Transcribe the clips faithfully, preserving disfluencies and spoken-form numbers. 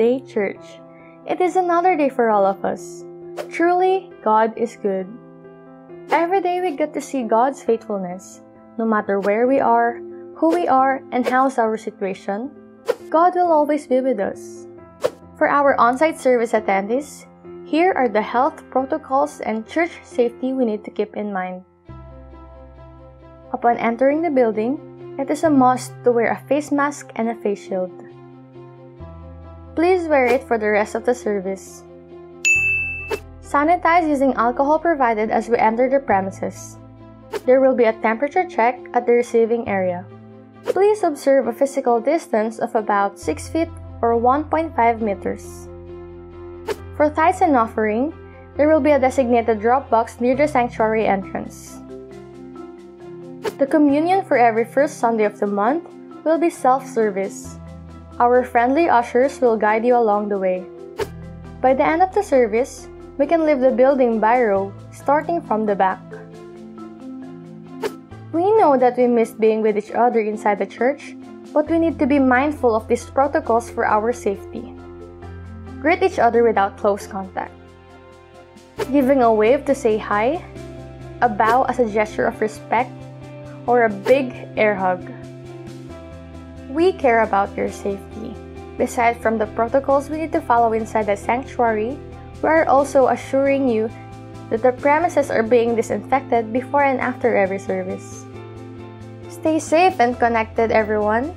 Day Church. It is another day for all of us. Truly, God is good. Every day we get to see God's faithfulness. No matter where we are, who we are, and how's our situation, God will always be with us. For our on-site service attendees, here are the health protocols and church safety we need to keep in mind. Upon entering the building, it is a must to wear a face mask and a face shield. Please wear it for the rest of the service. Sanitize using alcohol provided as we enter the premises. There will be a temperature check at the receiving area. Please observe a physical distance of about six feet or one point five meters. For tithes and offering, there will be a designated drop box near the sanctuary entrance. The communion for every first Sunday of the month will be self-service. Our friendly ushers will guide you along the way. By the end of the service, we can leave the building by row, starting from the back. We know that we miss being with each other inside the church, but we need to be mindful of these protocols for our safety. Greet each other without close contact. Giving a wave to say hi, a bow as a gesture of respect, or a big air hug. We care about your safety. Besides from the protocols we need to follow inside the sanctuary, we are also assuring you that the premises are being disinfected before and after every service. Stay safe and connected, everyone.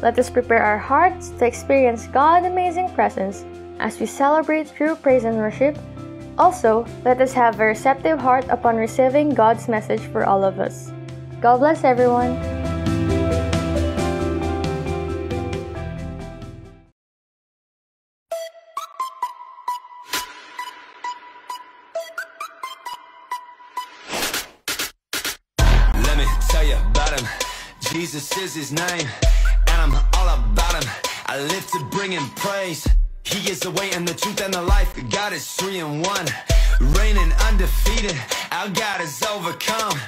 Let us prepare our hearts to experience God's amazing presence as we celebrate through praise and worship. Also, let us have a receptive heart upon receiving God's message for all of us. God bless everyone. Let me tell you about him. Jesus is his name, and I'm all about him. I live to bring him praise. He is the way and the truth and the life. God is three in one, reigning undefeated. Our God is overcome.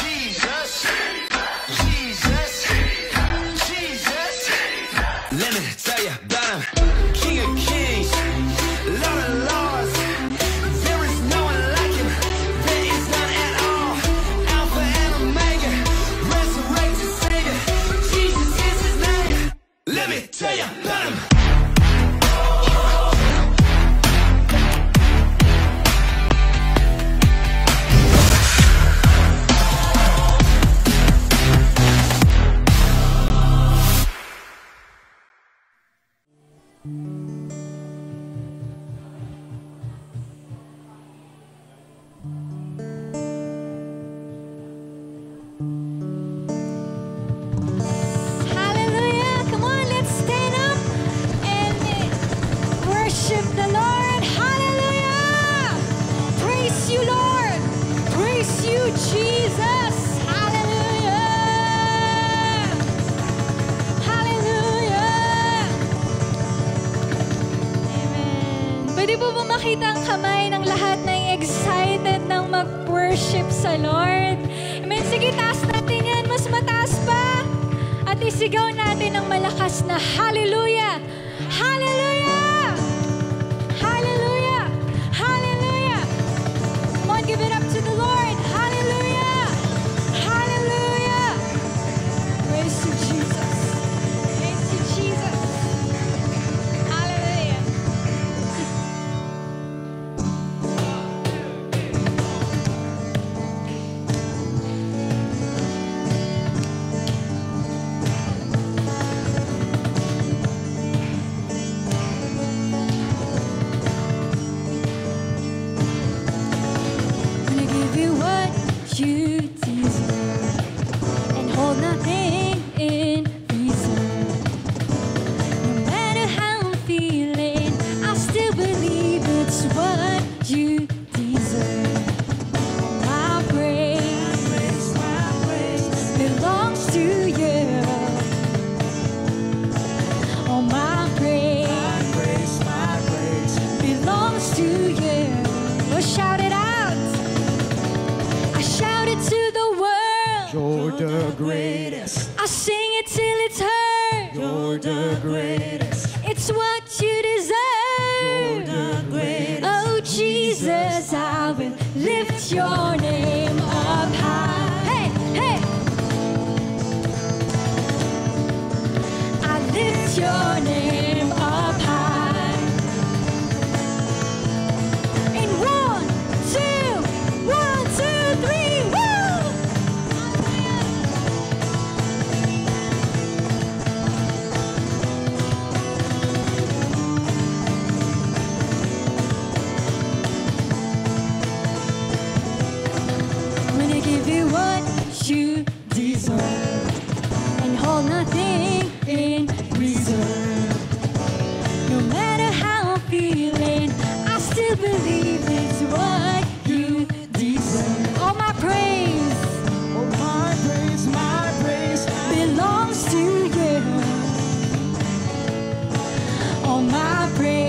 Jesus, Jesus, Jesus. Let me tell you about him. King of kings, Lord of lords. There is no one like him. There is none at all. Alpha and Omega, resurrected Savior. Jesus is his name. Let me tell you about him. I sing it till it's heard. You're the greatest. It's what you deserve. Oh Jesus, I will lift your name up high. Hey, hey. I lift your name up high. In one, two, one, two, three, what you deserve, and hold nothing in reserve. No matter how I'm feeling, I still believe it's what you deserve. All my praise, oh my praise, my praise belongs to you. All my praise.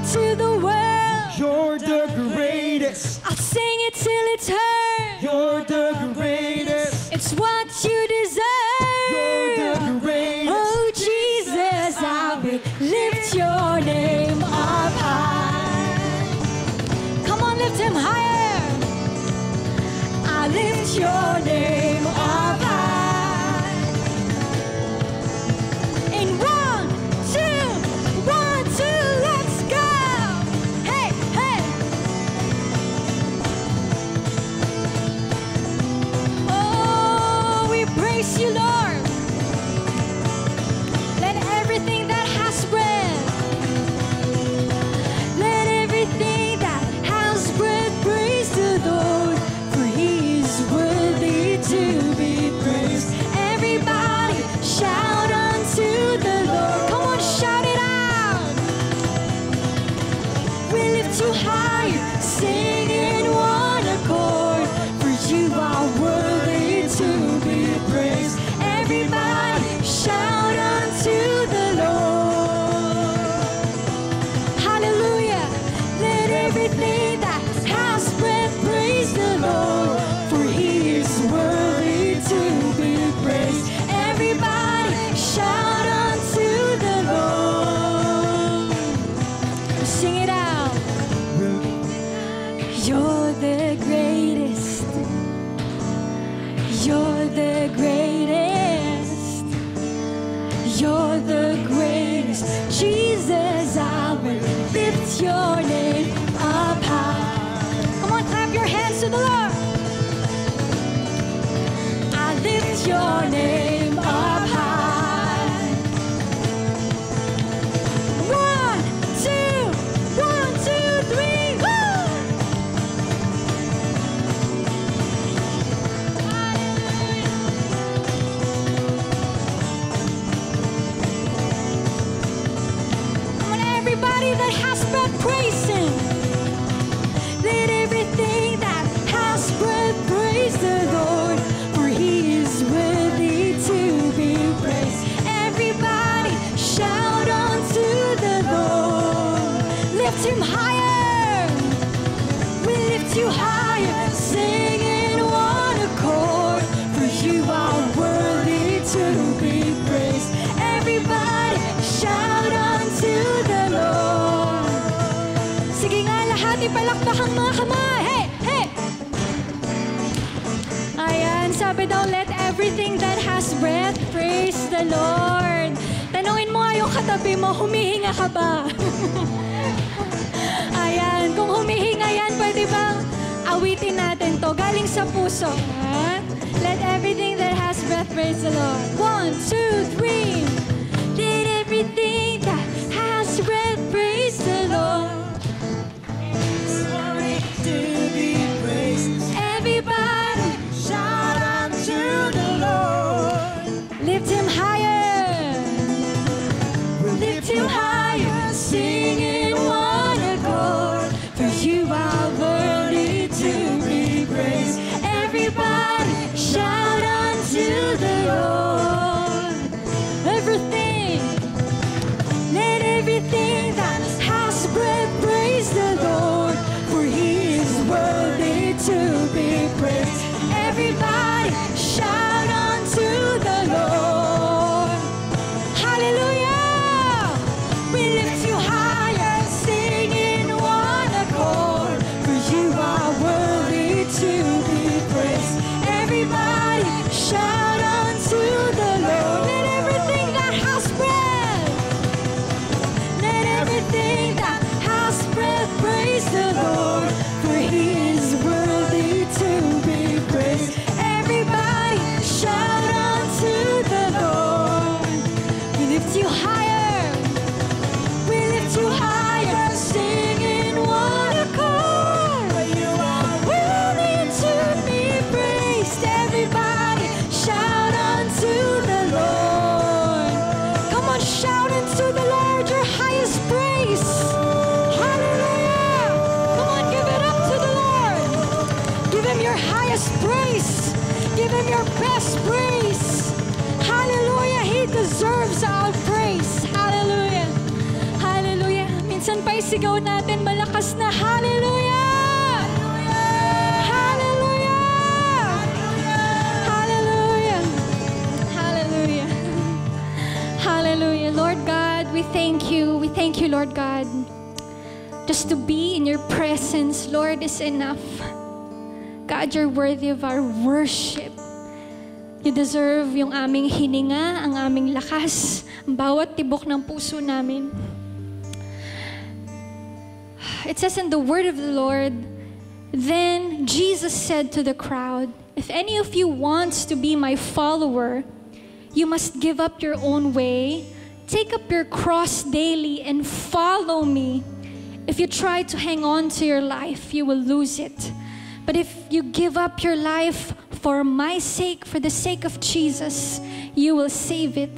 To the world, you're the greatest. I'll sing it till it's heard. You're the greatest. It's what you deserve. You're the greatest. Oh Jesus, I will lift your name up high. Come on, lift him higher. I lift your name up high. In one, two, one, two. Praise you, Lord. Let everything that has breath, let everything that has breath praise the Lord, for He is worthy to be praised. Everybody shout unto the Lord. Come on, shout it out. We lift you higher, sing in one accord, for you are worthy to. Everybody shout unto the Lord. Hallelujah. Let everything that has breath praise the Lord, for He is worthy to be praised. Everybody shout unto the Lord. Sing it out. You're the greatest. You're the greatest. You're the greatest, Jesus, I will lift your name up high. Come on, clap your hands to the Lord. I lift your name up high. One, two, one, two, three, woo! Hallelujah. Everybody that has breath, praise Him. Let everything that has breath, praise the Lord, for He is worthy to be praised. Everybody shout unto the Lord. Lift Him higher. We lift you higher. Sing in one accord, for you are worthy to be praised. Everybody shout unto the Sige nga, lahat ipalakbahang mga kamay. Hey, hey! Ayan, sabi daw, let everything that has breath praise the Lord. Tanungin mo nga yung katabi mo, humihinga ka ba? Ayan, kung humihinga yan, pwede bang awitin natin to galing sa puso. Ha? Let everything that has breath praise the Lord. One, two, three. Let everything that has breath praise the Lord. Everybody shout out to the Lord. Lift Him higher. We'll lift Him higher. Sing in one accord, for you are worthy to be praised. Everybody shout unto the Lord. deserves our praise. Hallelujah. Hallelujah. Minsan pa isigaw natin malakas na hallelujah. Hallelujah. Lord God, we thank you. We thank you, Lord God. Just to be in your presence, Lord, is enough. God, you're worthy of our worship. You deserve yung aming hininga, ang aming lakas, ang bawat tibok ng puso namin. It says in the word of the Lord, then Jesus said to the crowd, if any of you wants to be my follower, you must give up your own way, take up your cross daily, and follow me. If you try to hang on to your life, you will lose it. But if you give up your life for my sake, for the sake of Jesus, you will save it.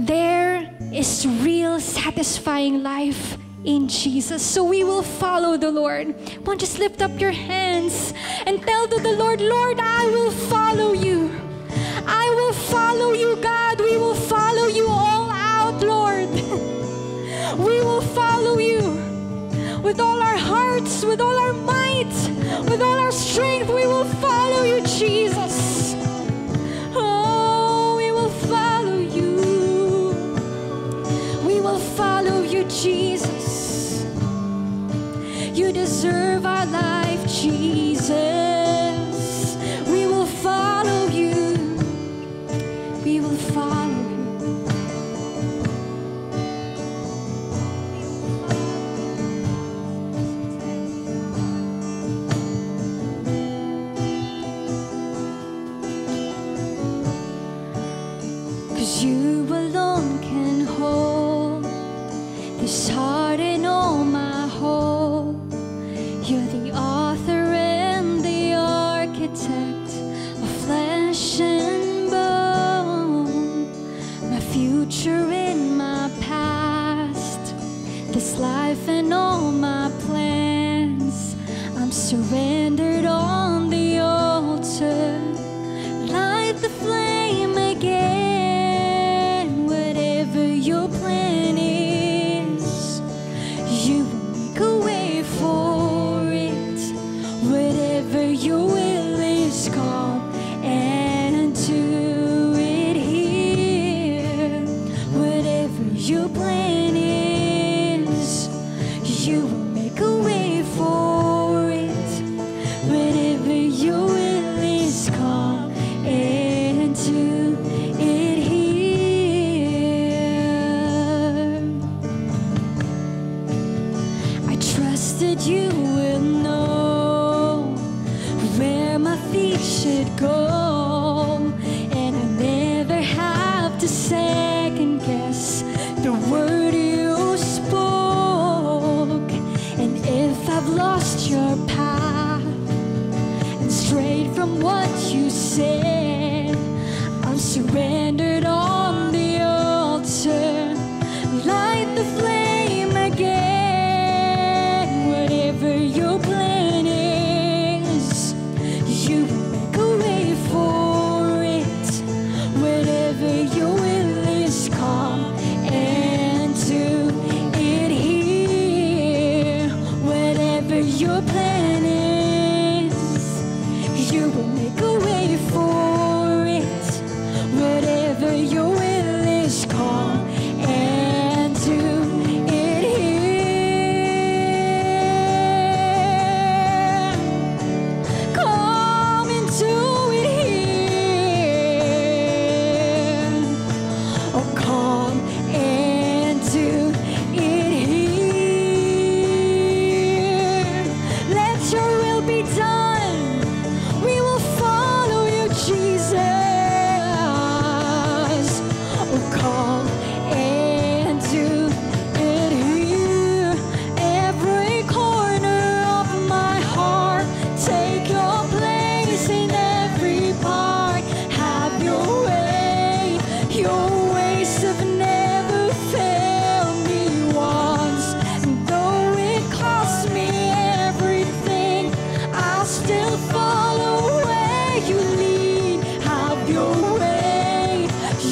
There is real satisfying life in Jesus. So we will follow the Lord. Won't just lift up your hands and tell to the Lord, Lord, I will follow you. I will follow you, God. We will follow you all out, Lord. We will follow you with all our hearts, with all our might, with all our strength. We will follow you, Jesus. Oh, we will follow you. We will follow you, Jesus. You deserve our life, Jesus. We will follow you. We will follow you. Cause you alone can hold this heart and all my whole. You're the author and the architect of flesh and future in my past, this life and all my plans, I'm surrendered on the altar, light the flame again, whatever your plan is, you will make a way for it, whatever your will is called. Your plan is, you will make a way for it, whenever your will is called, and to it here. I trust that you will know where my feet should go, and I never have to second guess the word you spoke, and if I've lost your path and strayed from what you said, I'm surrendered on the altar. Light the flame again, whatever your plan is, you will make a way for it, whatever your will is called. Your plan is, you will make a way for it, whatever your will is called, and do it here. Come and do it here. Oh, come and do it here.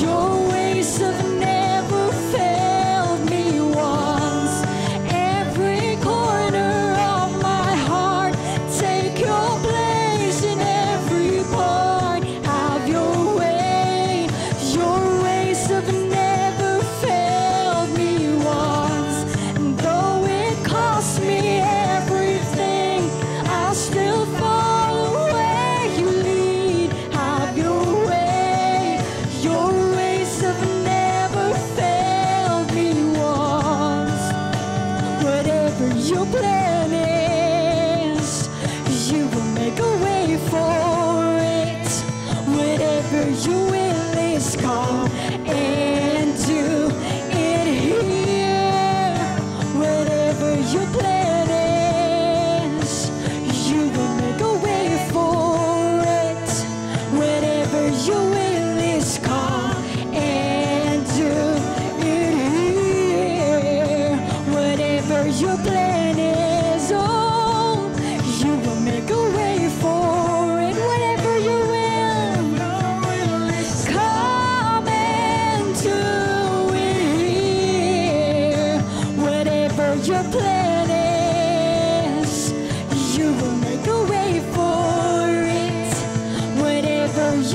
Your ways of nature. Your plan is all. You will make a way for it, whatever you will. Come into it. Whatever your plan is, you will make a way for it. Whatever your will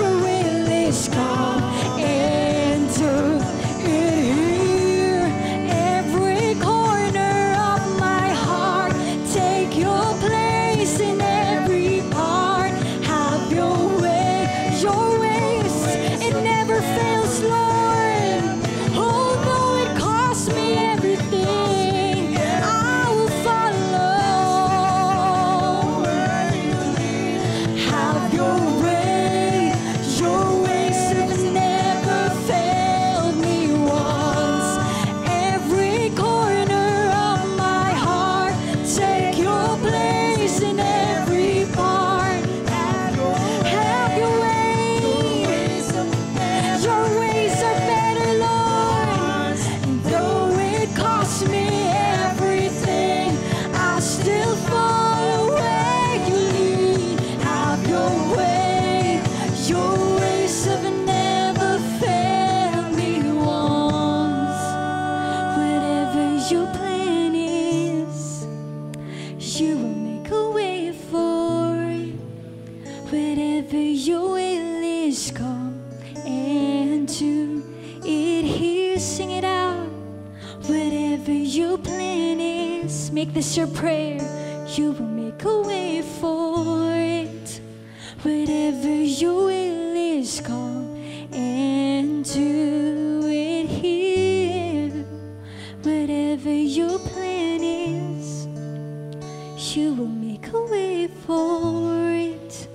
is, come into it. This your prayer, you will make a way for it. Whatever your will is, come and do it here. Whatever your plan is, you will make a way for it.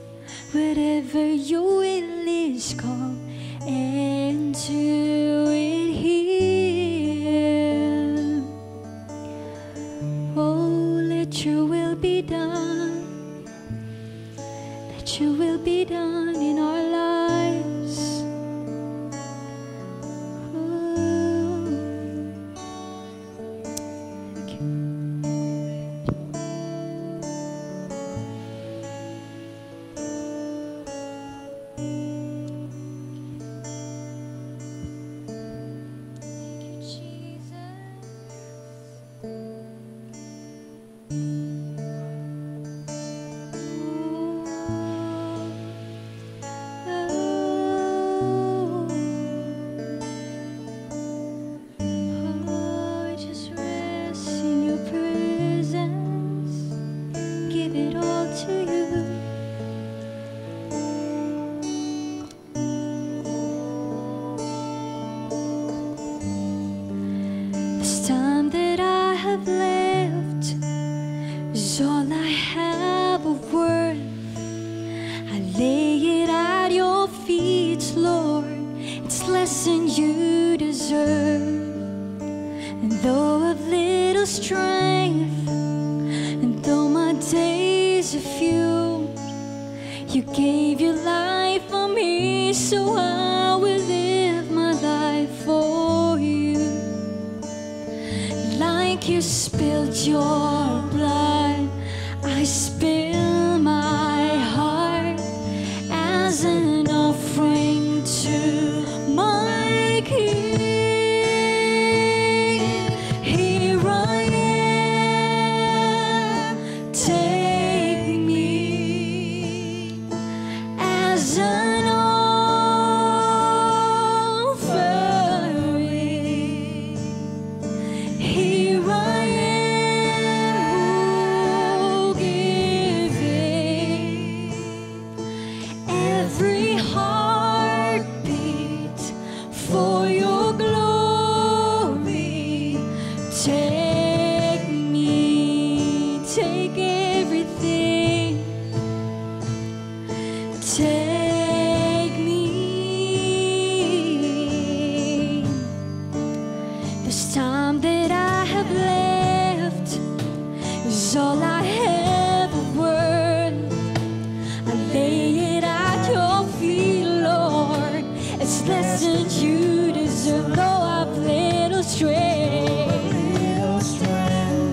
Whatever your will is, come and do it here. Your will be done, that your will be done in our lives. Okay. Thank you, Jesus. I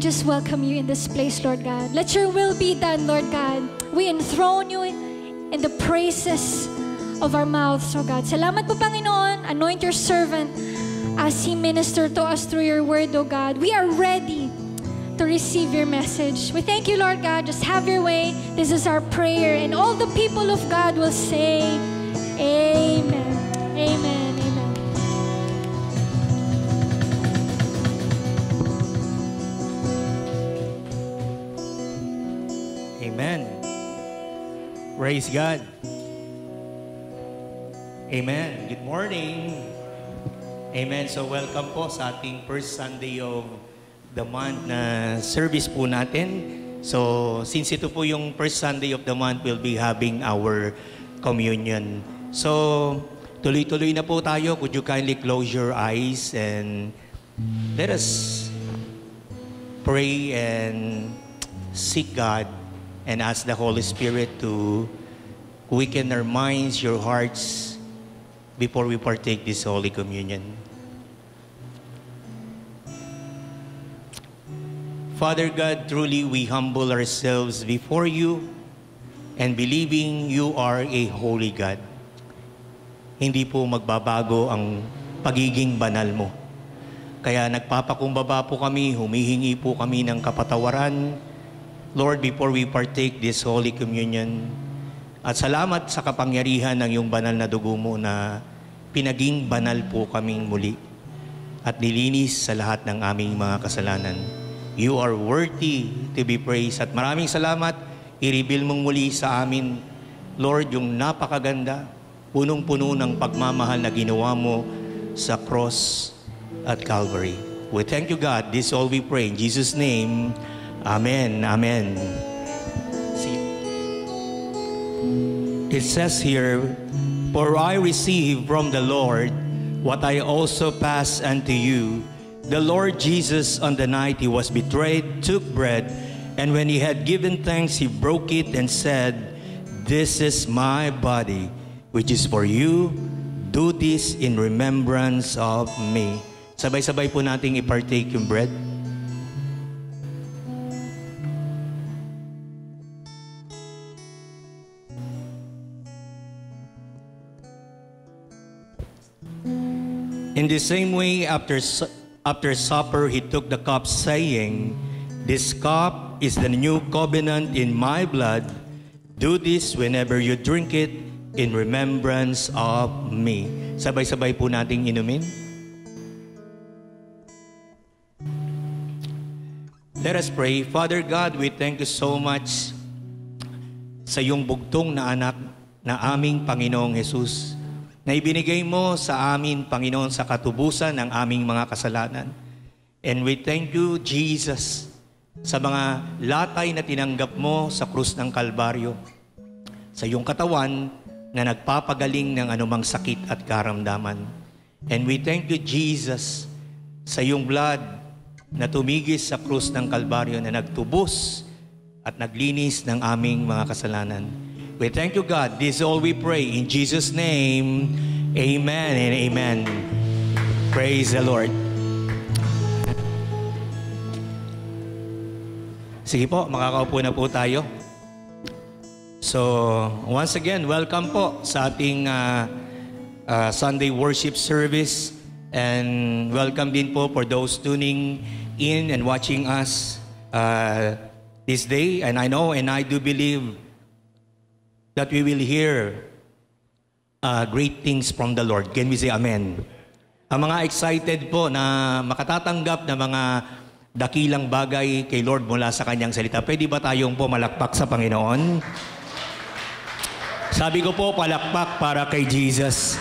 Just welcome you in this place, Lord God. Let your will be done, Lord God. We enthrone you in the praises of our mouths, O God. Salamat po, Panginoon. Anoint your servant as he ministered to us through your word, O God. We are ready to receive your message. We thank you, Lord God. Just have your way. This is our prayer. And all the people of God will say, Amen. Amen. Praise God. Amen. Good morning. Amen. So welcome po sa ating first Sunday of the month na service po natin. So since ito po yung first Sunday of the month, we'll be having our communion. So tuloy-tuloy na po tayo. Could you kindly close your eyes and let us pray and seek God and ask the Holy Spirit to quicken our minds, your hearts, before we partake this Holy Communion. Father God, truly we humble ourselves before you and believing you are a holy God. Hindi po magbabago ang pagiging banal mo. Kaya nagpapakumbaba po kami, humihingi po kami ng kapatawaran, Lord, before we partake this Holy Communion. At salamat sa kapangyarihan ng iyong banal na dugo mo na pinaging banal po kaming muli at nilinis sa lahat ng aming mga kasalanan. You are worthy to be praised. At maraming salamat, i-reveal mong muli sa amin, Lord, yung napakaganda, punong-puno ng pagmamahal na ginawa mo sa cross at Calvary. We thank you, God. This all we pray in Jesus' name. Amen. Amen. It says here, "For I receive from the Lord what I also pass unto you. The Lord Jesus, on the night he was betrayed, took bread, and when he had given thanks, he broke it and said, 'This is my body, which is for you. Do this in remembrance of me.'" Sabay-sabay po nating ipartake yung bread. In the same way, after, after supper, he took the cup, saying, "This cup is the new covenant in my blood. Do this whenever you drink it in remembrance of me." Sabay-sabay po nating inumin. Let us pray. Father God, we thank you so much sa iyong bugtong na anak na aming Panginoong Jesus, na ibinigay mo sa amin, Panginoon, sa katubusan ng aming mga kasalanan. And we thank you, Jesus, sa mga latay na tinanggap mo sa krus ng Kalbaryo, sa iyong katawan na nagpapagaling ng anumang sakit at karamdaman. And we thank you, Jesus, sa iyong blood na tumigis sa krus ng Kalbaryo na nagtubos at naglinis ng aming mga kasalanan. We thank you, God. This is all we pray. In Jesus' name, amen and amen. Praise the Lord. Sige po, makakaupo na po tayo. So, once again, welcome po sa ating uh, uh, Sunday worship service. And welcome din po for those tuning in and watching us uh, this day. And I know and I do believe that we will hear uh, great things from the Lord. Can we say amen? Ang mga excited po na makatatanggap ng mga dakilang bagay kay Lord mula sa kanyang salita, pwede ba tayong po malakpak sa Panginoon? Sabi ko po, palakpak para kay Jesus.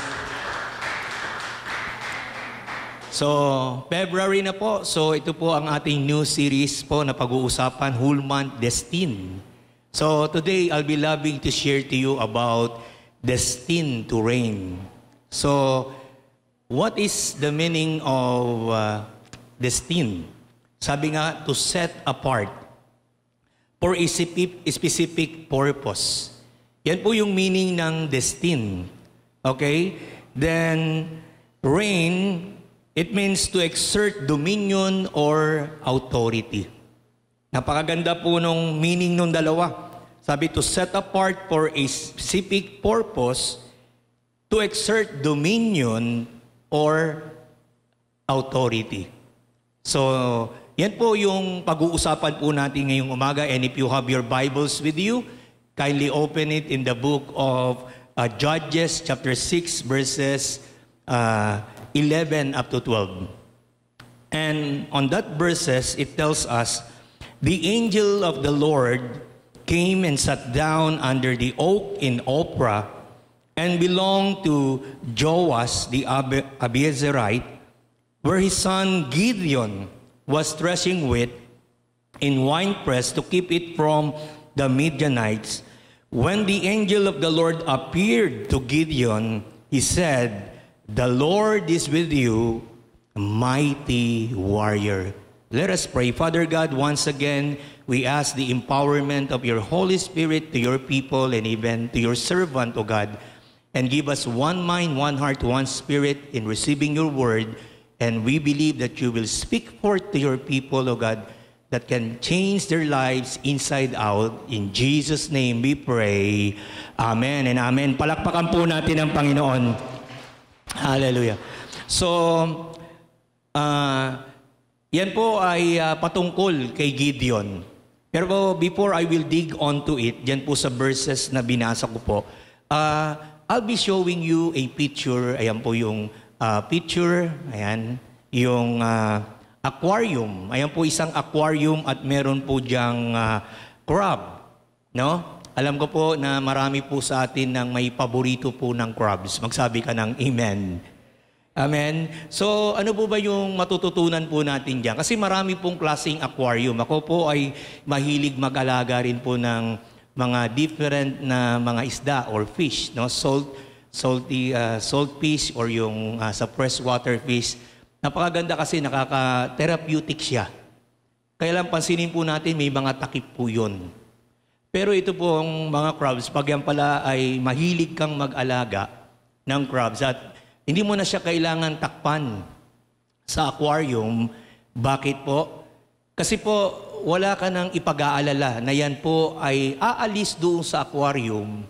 So, February na po. So, ito po ang ating new series po na pag-uusapan, Whole Month Destined. So today, I'll be loving to share to you about destined to reign. So, what is the meaning of uh, destined? Sabi nga, to set apart for a specific purpose. Yan po yung meaning ng destined. Okay? Then, reign, it means to exert dominion or authority. Napakaganda po nung meaning nung dalawa. Sabi, to set apart for a specific purpose, to exert dominion or authority. So, yan po yung pag-uusapan po natin ngayong umaga. And if you have your Bibles with you, kindly open it in the book of uh, Judges, chapter six, verses uh, eleven up to twelve. And on that verses, it tells us, "The angel of the Lord came and sat down under the oak in Ophrah, and belonged to Joash the Abi Abiezrite, where his son Gideon was threshing wheat in winepress to keep it from the Midianites. When the angel of the Lord appeared to Gideon, he said, "The Lord is with you, mighty warrior." Let us pray. Father God, once again, we ask the empowerment of your Holy Spirit to your people and even to your servant, O God, and give us one mind, one heart, one spirit in receiving your word. And we believe that you will speak forth to your people, O God, that can change their lives inside out. In Jesus' name we pray. Amen and amen. Palakpakan po natin ang Panginoon. Hallelujah. So, uh, yan po ay uh, patungkol kay Gideon. Pero before I will dig onto it, yan po sa verses na binasa ko po, uh, I'll be showing you a picture. Ayan po yung uh, picture. Ayan. Yung uh, aquarium. Ayan po isang aquarium at meron po dyang uh, crab. No? Alam ko po na marami po sa atin ng may paborito po ng crabs. Magsabi ka ng amen. Amen. So, ano po ba yung matututunan po natin diyan? Kasi marami pong klaseng aquarium. Ako po ay mahilig mag-alaga rin po ng mga different na mga isda or fish, no? Salt, salty, uh, salt fish or yung uh, sa freshwater fish. Napakaganda kasi nakaka-therapeutic siya. Kailan pansinin po natin may mga takip po yun. Pero ito pong mga crabs, pag yan pala ay mahilig kang mag-alaga ng crabs at hindi mo na siya kailangan takpan sa aquarium. Bakit po? Kasi po, wala ka nang ipag-aalala na yan po ay aalis doon sa aquarium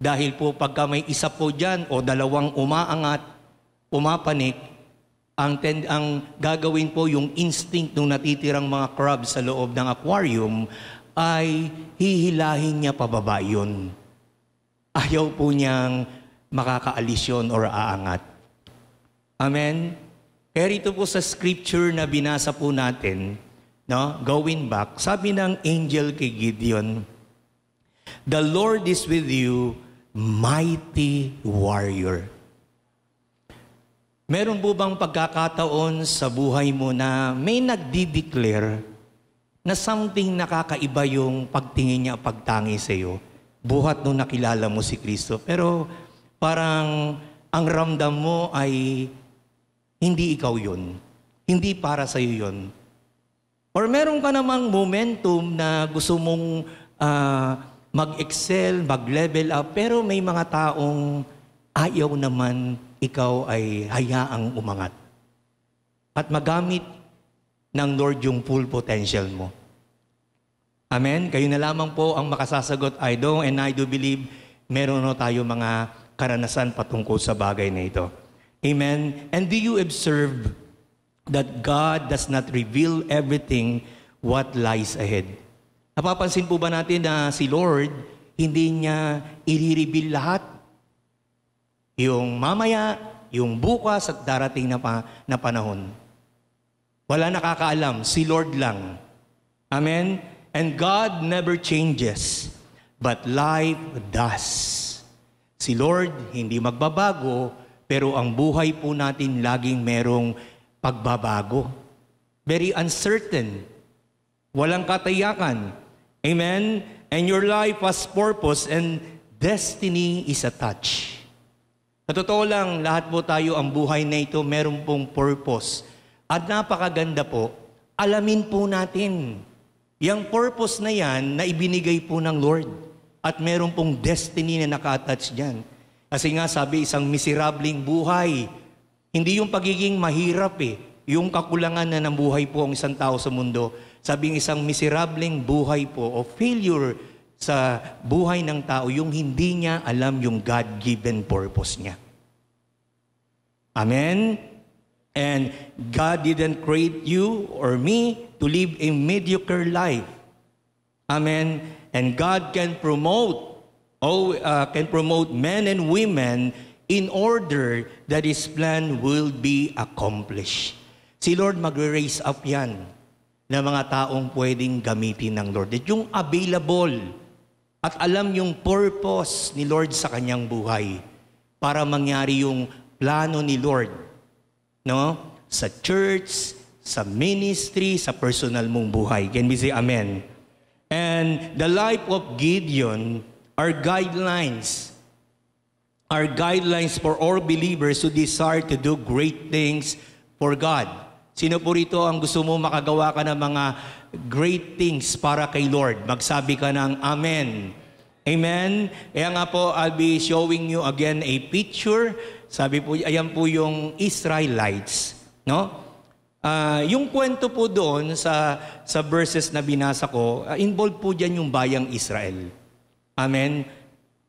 dahil po pagka may isa po dyan o dalawang umaangat, umapanik, ang, ten, ang gagawin po yung instinct ng natitirang mga crabs sa loob ng aquarium ay hihilahin niya pababa yun. Ayaw po niyang makakaalis yun or aangat. Amen? Kaya rito po sa scripture na binasa po natin, no, going back, sabi ng angel kay Gideon, "The Lord is with you, mighty warrior." Meron po bang pagkakataon sa buhay mo na may nagdi-declare na something nakakaiba yung pagtingin niya, pagtangi sa'yo, buhat nung nakilala mo si Kristo, pero parang ang ramdam mo ay hindi ikaw yun. Hindi para sa'yo yun. Or meron ka namang momentum na gusto mong uh, mag-excel, mag-level up, pero may mga taong ayaw naman ikaw ay hayaang umangat. At magamit ng Lord yung full potential mo. Amen? Kayo na lamang po ang makasasagot. I do and I do believe meron na tayo mga karanasan patungkol sa bagay na ito. Amen. And do you observe that God does not reveal everything what lies ahead? Napapansin po ba natin na si Lord, hindi niya i-reveal lahat? Yung mamaya, yung bukas at darating na, pa, na panahon. Wala nakakaalam, si Lord lang. Amen? And God never changes, but life does. Si Lord, hindi magbabago, pero ang buhay po natin laging merong pagbabago. Very uncertain. Walang katayakan. Amen? And your life has purpose and destiny is attached. Sa totoo lang, lahat po tayo ang buhay na ito meron pong purpose. At napakaganda po, alamin po natin. Yang purpose na yan na ibinigay po ng Lord. At meron pong destiny na naka-attach dyan. Kasi nga sabi, isang miserabling buhay. Hindi yung pagiging mahirap eh. Yung kakulangan na ng buhay po ang isang tao sa mundo. Sabi ng isang miserabling buhay po o failure sa buhay ng tao, yung hindi niya alam yung God-given purpose niya. Amen? And God didn't create you or me to live a mediocre life. Amen? And God can promote Oh, uh, can promote men and women in order that His plan will be accomplished. Si Lord mag-raise up yan na mga taong pwedeng gamitin ng Lord. At yung available at alam yung purpose ni Lord sa kanyang buhay. para mangyari yung plano ni Lord, no? Sa church, sa ministry, sa personal mong buhay. Can we say amen? And the life of Gideon are guidelines. Are guidelines for all believers who desire to do great things for God. Sino po rito ang gusto mo makagawa ka ng mga great things para kay Lord? Magsabi ka ng amen. Amen? Kaya nga po, I'll be showing you again a picture. Sabi po, ayan po yung Israelites. No? Uh, yung kwento po doon sa, sa verses na binasa ko, uh, involved po dyan yung bayang Israel. Amen?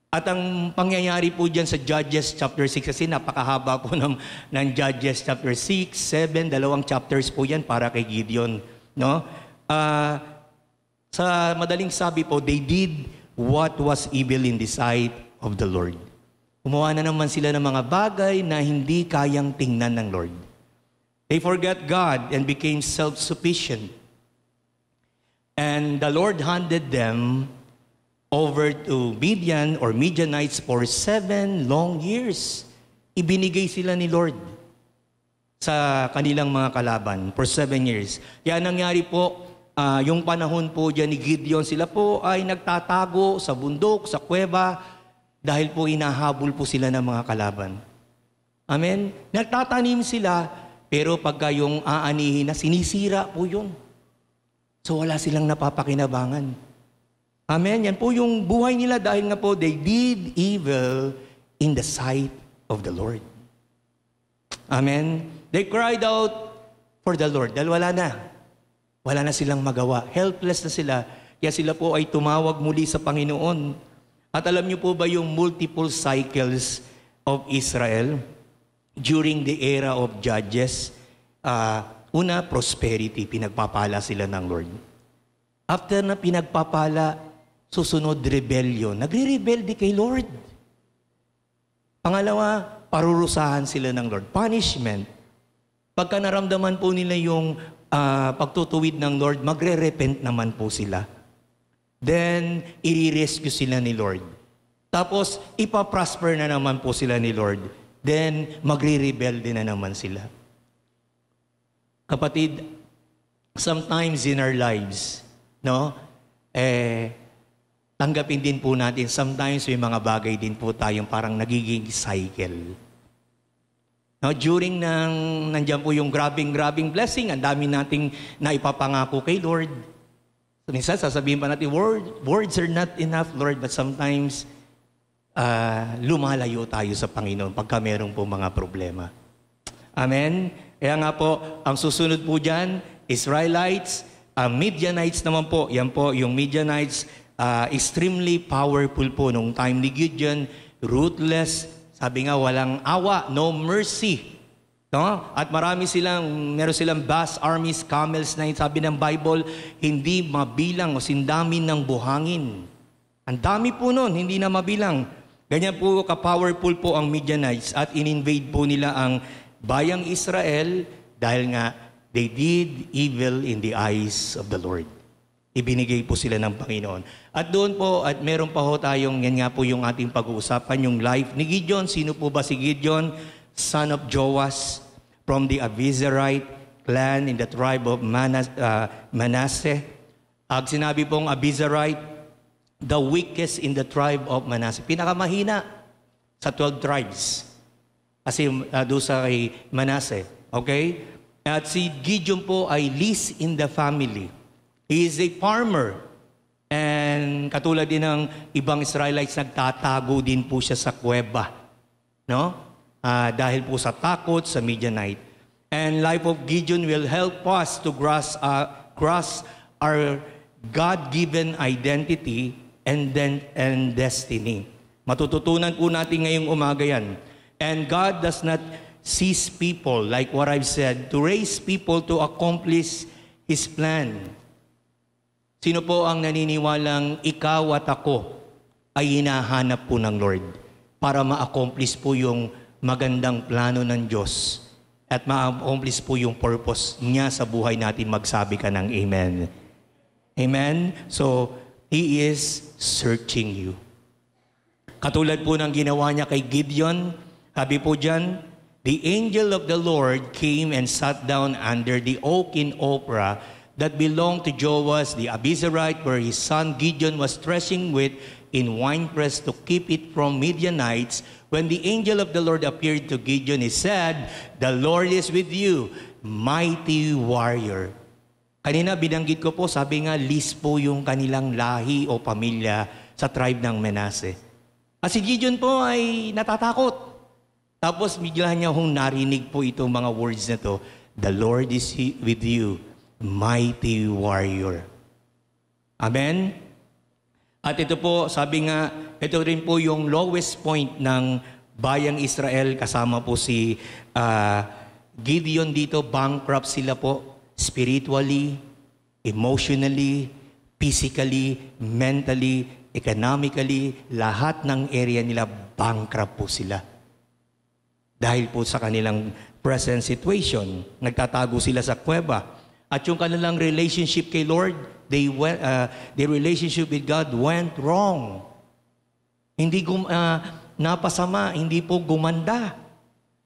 At ang pangyayari po dyan sa Judges chapter six, kasi napakahaba po ng, ng Judges chapter six, seven, dalawang chapters po yan para kay Gideon. No? Uh, sa madaling sabi po, they did what was evil in the sight of the Lord. Gumawa na naman sila ng mga bagay na hindi kayang tingnan ng Lord. They forgot God and became self-sufficient. And the Lord handed them over to Midian or Midianites for seven long years. Ibinigay sila ni Lord sa kanilang mga kalaban for seven years. Yan nangyari po, uh, yung panahon po dyan ni Gideon, sila po ay nagtatago sa bundok, sa kuweba, dahil po inahabol po sila ng mga kalaban. Amen? Nagtatanim sila, pero pagka yung aanihin na, sinisira po yun. So wala silang napapakinabangan. Amen. Yan po yung buhay nila dahil nga po they did evil in the sight of the Lord. Amen. They cried out for the Lord dahil wala na. Wala na silang magawa. Helpless na sila. Kaya sila po ay tumawag muli sa Panginoon. At alam niyo po ba yung multiple cycles of Israel during the era of Judges? Uh, una, prosperity. Pinagpapala sila ng Lord. After na pinagpapala, susunod rebellion. Nagre-rebelde kay Lord. Pangalawa, parurusahan sila ng Lord. Punishment. Pagka naramdaman po nila yung uh, pagtutuwid ng Lord, magre-repent naman po sila. Then, i-rescue sila ni Lord. Tapos, ipaprosper na naman po sila ni Lord. Then, magre-rebelde na naman sila. Kapatid, sometimes in our lives, no? Eh, tanggapin din po natin, sometimes may mga bagay din po tayong parang nagiging cycle. No, during nang nandiyan po yung grabbing-grabbing blessing, ang dami nating naipapangako kay Lord. So, minsan sasabihin pa natin, Word, words are not enough, Lord, but sometimes uh, lumalayo tayo sa Panginoon pagka meron po mga problema. Amen? Kaya nga po, ang susunod po dyan, Israelites, Uh, Midianites naman po, yan po, yung Midianites, uh, extremely powerful po nung time ni Gideon, ruthless, sabi nga walang awa, no mercy. No? At marami silang, meron silang vast armies, camels na yun, sabi ng Bible, hindi mabilang o sindamin ng buhangin. Ang dami po nun, hindi na mabilang. Ganyan po ka-powerful po ang Midianites at in-invade po nila ang bayang Israel dahil nga they did evil in the eyes of the Lord. Ibinigay po sila ng Panginoon. At doon po, at meron pa ho tayong, yan nga po yung ating pag-uusapan, yung life ni Gideon. Sino po ba si Gideon? Son of Joash from the Abiezrite clan in the tribe of Manas, uh, Manasseh. Ang sinabi pong Abiezrite, the weakest in the tribe of Manasseh. Pinakamahina sa twelve tribes. Kasi uh, doon sa kay Manasseh. Okay? At si Gideon po ay least in the family. He is a farmer. And katulad din ng ibang Israelites, nagtatago din po siya sa kuweba. No? Uh, dahil po sa takot sa Midianite. And life of Gideon will help us to grasp, uh, grasp our God-given identity and, then, and destiny. Matututunan po natin ngayong umaga yan. And God does not sees people, like what I've said, to raise people to accomplish His plan. Sino po ang naniniwalang ikaw at ako ay hinahanap po ng Lord para ma-accomplish po yung magandang plano ng Diyos at ma-accomplish po yung purpose niya sa buhay natin? Magsabi ka ng amen. Amen? So, He is searching you. Katulad po ng ginawa niya kay Gideon, sabi po dyan, the angel of the Lord came and sat down under the oak in Ophrah that belonged to Joash the Abiezrite, where his son Gideon was threshing wheat in winepress to keep it from Midianites. When the angel of the Lord appeared to Gideon, he said, "The Lord is with you, mighty warrior." Kanina binanggit ko po, sabi nga, list po yung kanilang lahi o pamilya sa tribe ng Manasseh. At si Gideon po ay natatakot. Tapos bigla niya hong narinig po itong mga words na to, "The Lord is with you, mighty warrior." Amen? At ito po, sabi nga, ito rin po yung lowest point ng bayang Israel, kasama po si uh, Gideon dito, bankrupt sila po. Spiritually, emotionally, physically, mentally, economically, lahat ng area nila, bankrupt po sila. Dahil po sa kanilang present situation, nagtatago sila sa kuweba. At yung kanilang relationship kay Lord, they went, uh, their relationship with God went wrong. Hindi gum, uh, napasama, hindi po gumanda.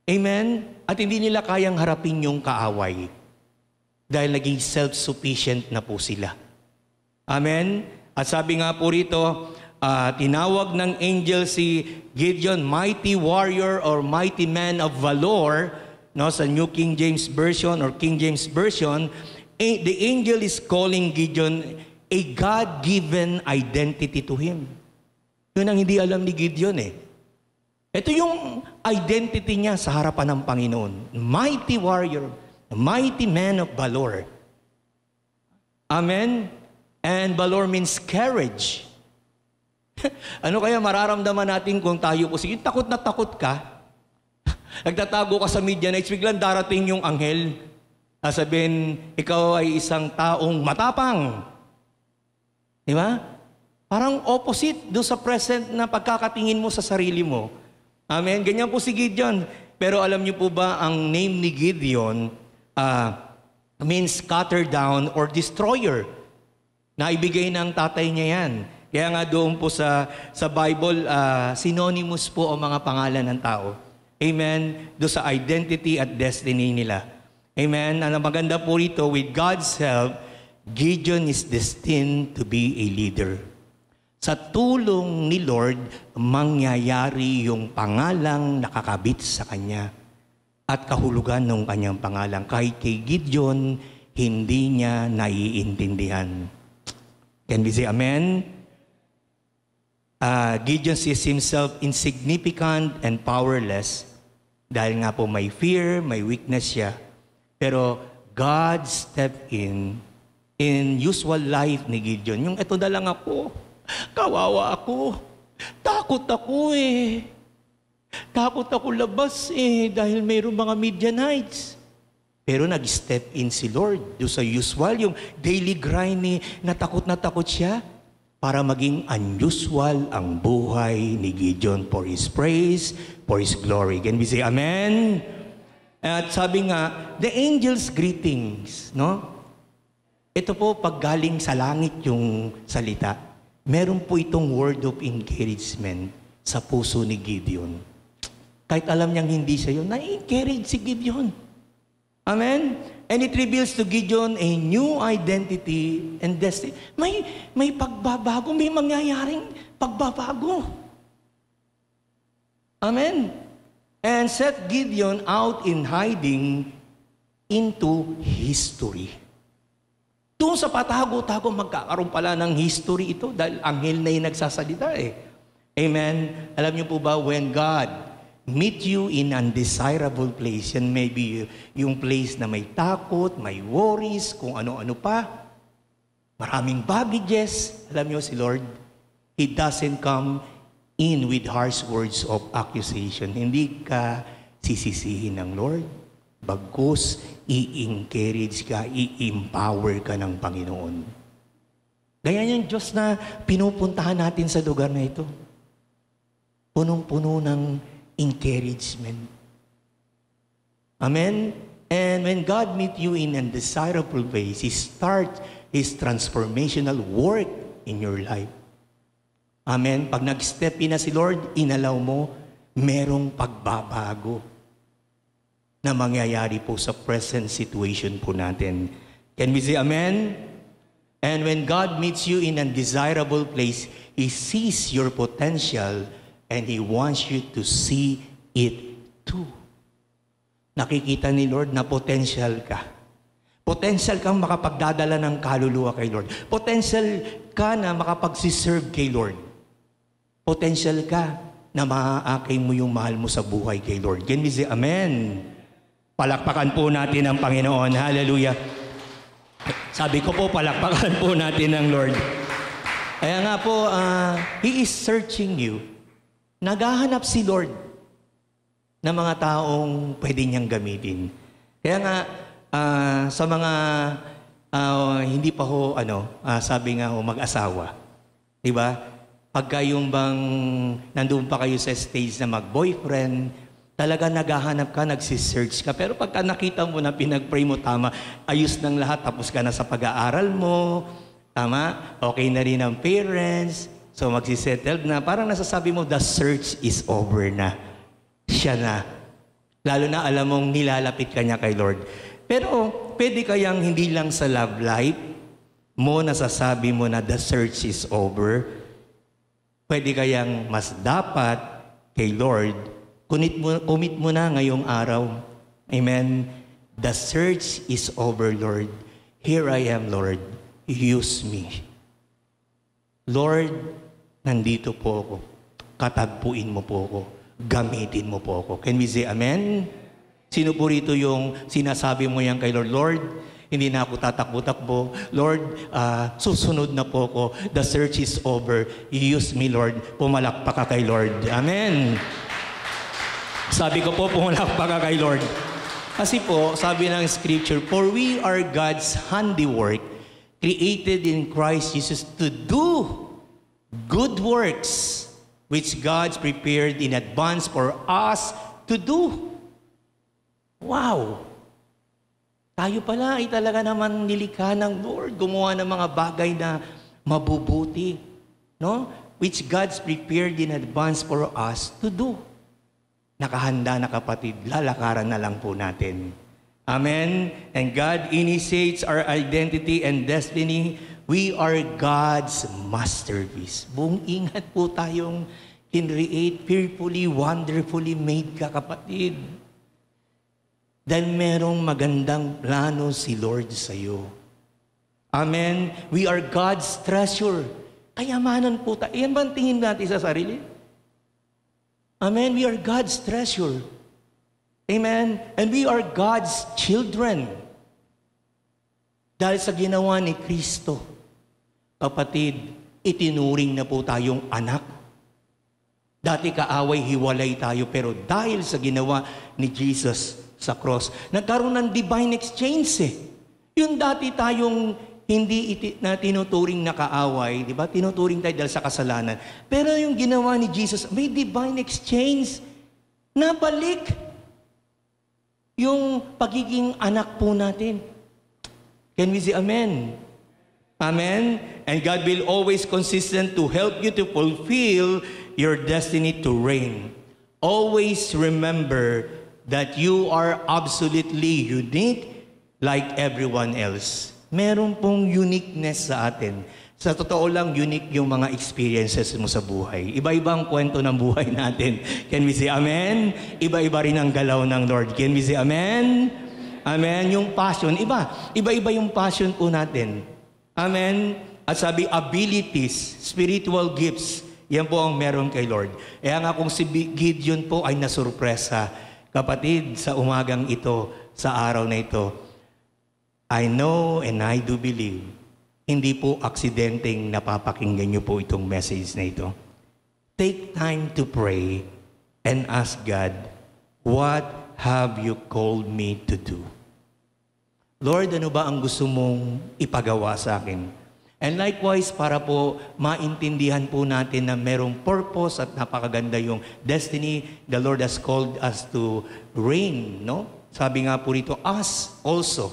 Amen? At hindi nila kayang harapin yung kaaway. Dahil naging self-sufficient na po sila. Amen? At sabi nga po rito, uh, tinawag ng angel si Gideon, mighty warrior or mighty man of valor, no, sa New King James Version or King James Version, a- the angel is calling Gideon a God-given identity to him. Yun ang hindi alam ni Gideon eh. Ito yung identity niya sa harapan ng Panginoon. Mighty warrior, mighty man of valor. Amen? And valor means courage. Ano kaya mararamdaman natin kung tayo po, sige, takot na takot ka. Nagtatago ka sa Midianites, biglang darating yung anghel. Sabihin, ikaw ay isang taong matapang. Di ba? Parang opposite do sa present na pagkakatingin mo sa sarili mo. Amen? Ganyan po si Gideon. Pero alam niyo po ba, ang name ni Gideon, Uh, means cutter down or destroyer. Naibigay ng tatay niya yan. Kaya nga doon po sa, sa Bible, uh, synonymous po ang mga pangalan ng tao. Amen? Doon sa identity at destiny nila. Amen? Ang maganda po rito, with God's help, Gideon is destined to be a leader. Sa tulong ni Lord, mangyayari yung pangalang nakakabit sa kanya at kahulugan ng kanyang pangalan. Kahit kay Gideon, hindi niya naiintindihan. Can we say amen? Uh, Gideon sees himself insignificant and powerless dahil nga po may fear, may weakness siya. Pero God stepped in in usual life ni Gideon. Yung eto na lang ako, kawawa ako, takot ako eh. Takot ako labas eh dahil mayroong mga Midianites. Pero nag-step in si Lord do sa usual, yung daily grind ni natakot na takot siya para maging unusual ang buhay ni Gideon for His praise, for His glory. Can we say amen? At sabi nga, the angel's greetings, no? Ito po, paggaling sa langit yung salita, meron po itong word of encouragement sa puso ni Gideon. Kahit alam niyang hindi siya yun, na-encourage si Gideon. Amen? And it reveals to Gideon a new identity and destiny. May, may pagbabago, may mangyayaring pagbabago. Amen? And set Gideon out in hiding into history. Doon sa patago-tago, magkakaroon pala ng history ito dahil anghel na yung nagsasalita eh. Amen? Alam niyo po ba, when God meet you in undesirable place, and maybe yung place na may takot, may worries, kung ano-ano pa, maraming baggages. Alam niyo si Lord, He doesn't come in with harsh words of accusation. Hindi ka sisisihin ng Lord. Bagkus, i-encourage ka, i-empower ka ng Panginoon. Gaya yung Diyos na pinupuntahan natin sa lugar na ito. Punong-puno ng encouragement. Amen? And when God meets you in an undesirable place, He starts His transformational work in your life. Amen. Pag nag-step in na si Lord, inalaw mo, merong pagbabago na mangyayari po sa present situation po natin. Can we say amen? And when God meets you in an undesirable place, He sees your potential and He wants you to see it too. Nakikita ni Lord na potential ka. Potential kang makapagdadala ng kaluluwa kay Lord. Potential ka na makapagsiserve kay Lord. Potential ka na maaakay mo yung mahal mo sa buhay kay Lord. Can we say amen? Palakpakan po natin ang Panginoon. Hallelujah. Sabi ko po, palakpakan po natin ang Lord. Kaya nga po, uh, He is searching you. Naghahanap si Lord na mga taong pwede niyang gamitin. Kaya nga, Uh, sa mga uh, hindi pa ho ano, uh, sabi nga ho mag-asawa. 'Di ba? Pagka yung bang nandoon pa kayo sa stage na mag-boyfriend, talaga naghahanap ka, nagsi-search ka. Pero pagka nakita mo na pinag-pray mo tama, ayos ng lahat, tapos ka na sa pag-aaral mo, tama? Okay na rin ang parents. So magsi-settle na, parang nasasabi mo the search is over na. Siya na. Lalo na alam mong nilalapit ka niya kay Lord. Pero pwede kayang hindi lang sa love life mo nasasabi mo na the search is over. Pwede kayang mas dapat kay Lord, commit mo, commit mo na ngayong araw. Amen. The search is over, Lord. Here I am, Lord. Use me. Lord, nandito po ako. Katagpuin mo po ako. Gamitin mo po ako. Can we say amen? Sino po rito yung sinasabi mo yan kay Lord? Lord, hindi na ako tatakbo-takbo. Lord, uh, susunod na po ako. The search is over. Use me, Lord. Pumalakpak ka kay Lord. Amen. Sabi ko po, pumalakpak ka kay Lord. Kasi po, sabi ng Scripture, for we are God's handiwork, created in Christ Jesus to do good works, which God's prepared in advance for us to do. Wow! Tayo pala ay talaga naman nilikha ng Lord, gumawa ng mga bagay na mabubuti, no? Which God's prepared in advance for us to do. Nakahanda na kapatid, lalakaran na lang po natin. Amen? And God initiates our identity and destiny. We are God's masterpiece. Buong ingat po tayong kinreate, fearfully, wonderfully made ka kapatid. Dahil merong magandang plano si Lord sa iyo. Amen? We are God's treasure. Kayamanan po tayo. Iyan ba ang tingin natin sa sarili? Amen? We are God's treasure. Amen? And we are God's children. Dahil sa ginawa ni Kristo, kapatid, itinuring na po tayong anak. Dati kaaway, hiwalay tayo, pero dahil sa ginawa ni Jesus sa cross, nagkaroon ng divine exchange eh. Yung dati tayong hindi iti, na tinuturing na kaaway, di ba? Tinuturing tayo dahil sa kasalanan. Pero yung ginawa ni Jesus, may divine exchange. Nabalik yung pagiging anak po natin. Can we say amen? Amen? And God will always consistent to help you to fulfill your destiny to reign. Always remember that you are absolutely unique like everyone else. Meron pong uniqueness sa atin. Sa totoo lang, unique yung mga experiences mo sa buhay. Iba-iba ang kwento ng buhay natin. Can we say amen? Iba-iba rin ang galaw ng Lord. Can we say amen? Amen. Yung passion, iba. Iba-iba yung passion po natin. Amen. At sabi, abilities, spiritual gifts, yan po ang meron kay Lord. Kaya nga kung si Gideon po ay nasurpresa, kapatid, sa umagang ito, sa araw na ito, I know and I do believe, hindi po aksidenteng napapakinggan niyo po itong message na ito. Take time to pray and ask God, what have you called me to do? Lord, ano ba ang gusto mong ipagawa sa akin? And likewise, para po maintindihan po natin na merong purpose at napakaganda yung destiny, the Lord has called us to reign, no? Sabi nga po rito, us also,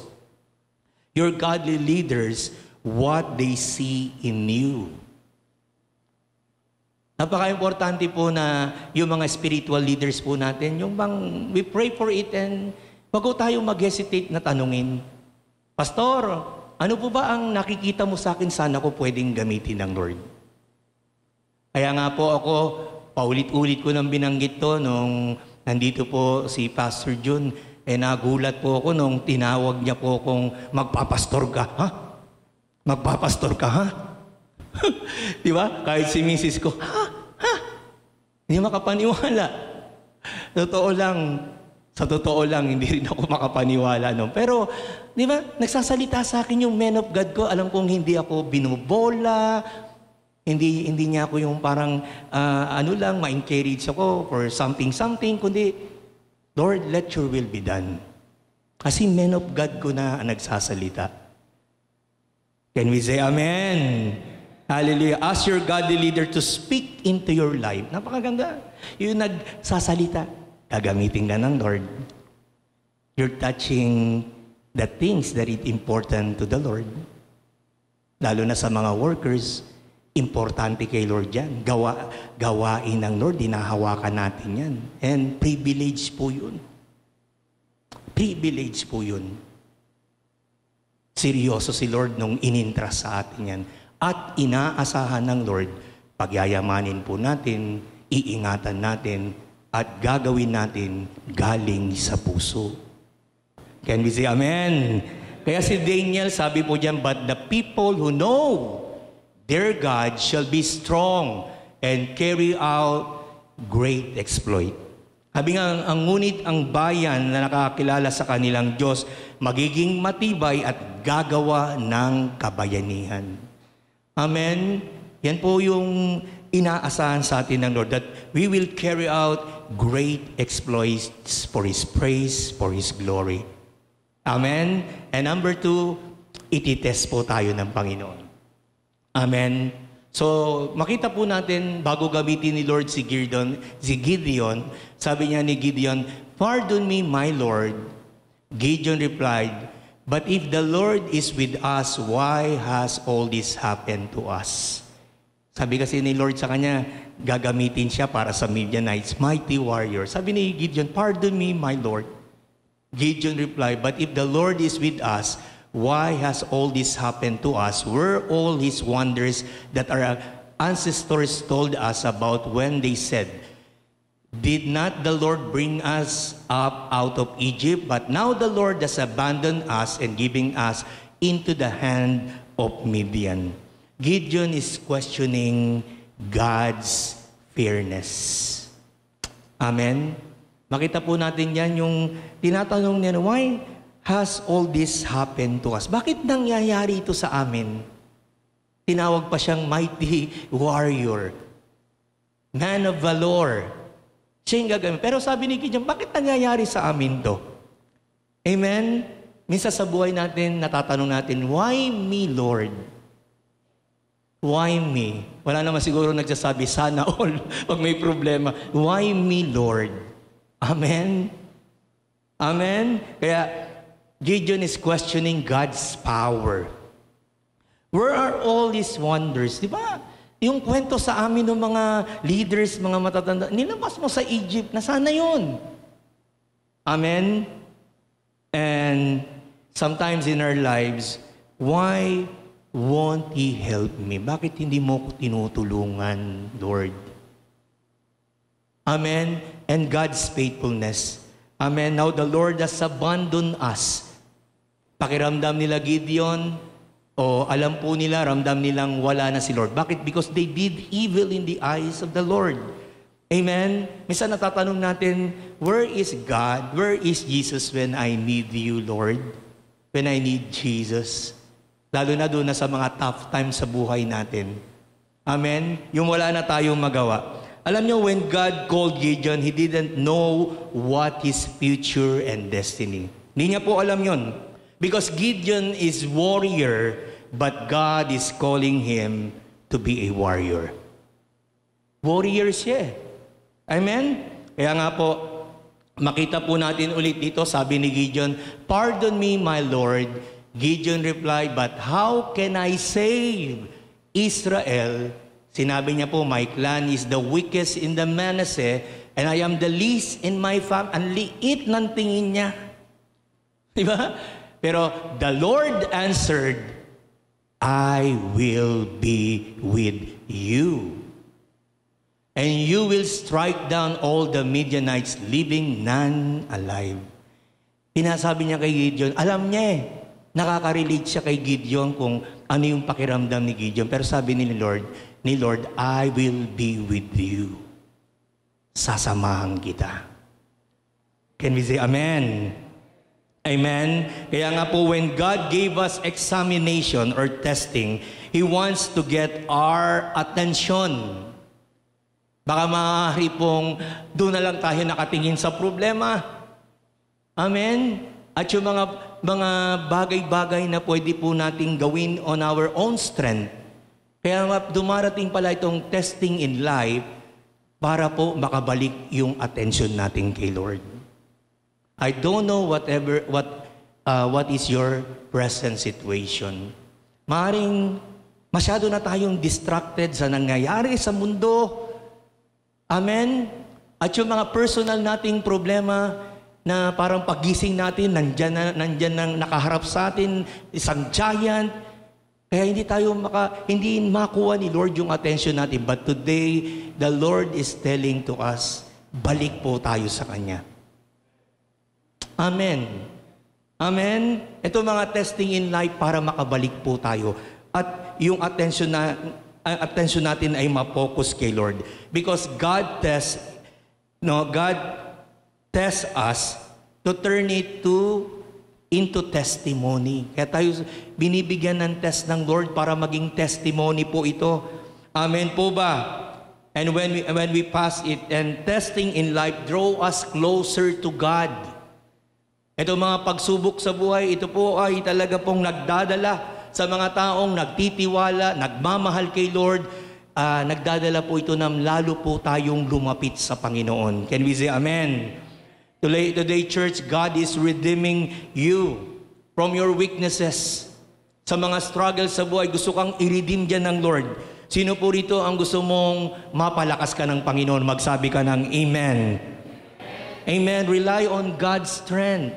your godly leaders, what they see in you. Napaka-importante po na yung mga spiritual leaders po natin, yung bang we pray for it and wag po tayo mag-hesitate na tanungin. Pastor, ano po ba ang nakikita mo sa akin sana ko pwedeng gamitin ng Lord? Kaya nga po ako, paulit-ulit ko nang binanggit to nung nandito po si Pastor June, eh nagulat po ako nung tinawag niya po kung magpapastor ka, ha? Magpapastor ka, ha? Di ba? Kahit si misis ko, ha? Ha? Hindi makapaniwala. Totoo lang, sa totoo lang, hindi rin ako makapaniwala. No? Pero, di ba, nagsasalita sa akin yung man of God ko. Alam kong hindi ako binubola, hindi, hindi niya ako yung parang, uh, ano lang, ma-encourage ako for something-something, kundi, Lord, let your will be done. Kasi man of God ko na ang nagsasalita. Can we say amen? Hallelujah. Ask your godly leader to speak into your life. Napakaganda. Yung nagsasalita, gagamitin ka ng Lord. You're touching the things that is important to the Lord. Lalo na sa mga workers, importante kay Lord yan. Gawa, gawain ng Lord, dinahawakan natin yan. And privilege po yun. Privilege po yun. Seryoso si Lord nung inintras sa atin yan. At inaasahan ng Lord, pagyayamanin po natin, iingatan natin, at gagawin natin galing sa puso. Can we say amen? Kaya si Daniel, sabi po diyan, but the people who know their God shall be strong and carry out great exploit. Sabi nga, ang ngunit ang bayan na nakakilala sa kanilang Diyos, magiging matibay at gagawa ng kabayanihan. Amen? Yan po yung inaasahan sa atin ng Lord, that we will carry out great exploits for His praise, for His glory. Amen? And number two, ititest po tayo ng Panginoon. Amen? So, makita po natin, bago gamitin ni Lord si Gideon, si Gideon, sabi niya ni Gideon, "Pardon me, my Lord." Gideon replied, "But if the Lord is with us, why has all this happened to us?" Sabi kasi ni Lord sa kanya, gagamitin siya para sa Midianites, mighty warrior. Sabi ni Gideon, "Pardon me, my Lord." Gideon replied, "But if the Lord is with us, why has all this happened to us? Were all His wonders that our ancestors told us about when they said, 'Did not the Lord bring us up out of Egypt? But now the Lord has abandoned us and giving us into the hand of Midian.'" Gideon is questioning God's fairness. Amen? Makita po natin yan yung tinatanong niya, why has all this happened to us? Bakit nangyayari ito sa amin? Tinawag pa siyang mighty warrior, man of valor. Siya yung gagamit. Pero sabi ni Gideon, bakit nangyayari sa amin to? Amen? Minsan sa buhay natin, natatanong natin, why me, Lord? Why me? Wala naman siguro nagsasabi, sana all, pag may problema. Why me, Lord? Amen? Amen? Kaya, Gideon is questioning God's power. Where are all these wonders? Di ba? Yung kwento sa amin ng mga leaders, mga matatanda, nilabas mo sa Egypt, nasana yun. Amen? And sometimes in our lives, why won't He help me? Bakit hindi mo ko tinutulungan, Lord? Amen? And God's faithfulness. Amen? Now the Lord has abandoned us. Pakiramdam nila Gideon, o alam po nila, ramdam nilang wala na si Lord. Bakit? Because they did evil in the eyes of the Lord. Amen? Minsan natatanong natin, where is God? Where is Jesus when I need you, Lord? When I need Jesus? Lalo na doon na sa mga tough times sa buhay natin. Amen? Yung wala na tayong magawa. Alam niyo, when God called Gideon, he didn't know what his future and destiny. Hindi niya po alam yun. Because Gideon is warrior, but God is calling him to be a warrior. Warrior siya. Amen? Kaya nga po, makita po natin ulit dito, sabi ni Gideon, "Pardon me, my Lord." Gideon replied, "But how can I save Israel Sinabi niya po, my clan is the weakest in the Manasseh and I am the least in my family. Ang liit ng tingin niya. Diba? Pero the Lord answered, I will be with you. And you will strike down all the Midianites, leaving none alive. Pinasabi niya kay Gideon, alam niya eh, nakaka-relate siya kay Gideon kung ano yung pakiramdam ni Gideon. Pero sabi ni Lord, ni Lord, I will be with you. Sasamahan kita. Can we say amen? Amen? Kaya nga po, when God gave us examination or testing, He wants to get our attention. Baka maaari pong doon na lang tayo nakatingin sa problema. Amen? At yung mga, mga bagay-bagay na pwede po nating gawin on our own strength. Kaya dumarating pala itong testing in life para po makabalik yung attention natin kay Lord. I don't know whatever, what, uh, what is your present situation. Maaring masyado na tayong distracted sa nangyayari sa mundo. Amen? At yung mga personal nating problema na parang pagising natin, nandyan na, nandyan na nakaharap sa atin, isang giant. Kaya hindi tayo maka, hindi makuha ni Lord yung attention natin. But today, the Lord is telling to us, balik po tayo sa Kanya. Amen? Amen? Ito mga testing in life para makabalik po tayo. At yung attention na... ang attention natin ay ma-focus kay Lord. Because God tests, no, God tests us to turn it to, into testimony. Kaya tayo binibigyan ng test ng Lord para maging testimony po ito. Amen po ba? And when we, when we pass it, and testing in life draw us closer to God. Ito mga pagsubok sa buhay, ito po ay talaga pong nagdadala sa mga taong nagtitiwala, nagmamahal kay Lord, uh, nagdadala po ito ng lalo po tayong lumapit sa Panginoon. Can we say amen? Today, today church, God is redeeming you from your weaknesses. Sa mga struggles sa buhay, gusto kang i-redeem dyan ng Lord. Sino po rito ang gusto mong mapalakas ka ng Panginoon? Magsabi ka ng amen. Amen. Rely on God's strength.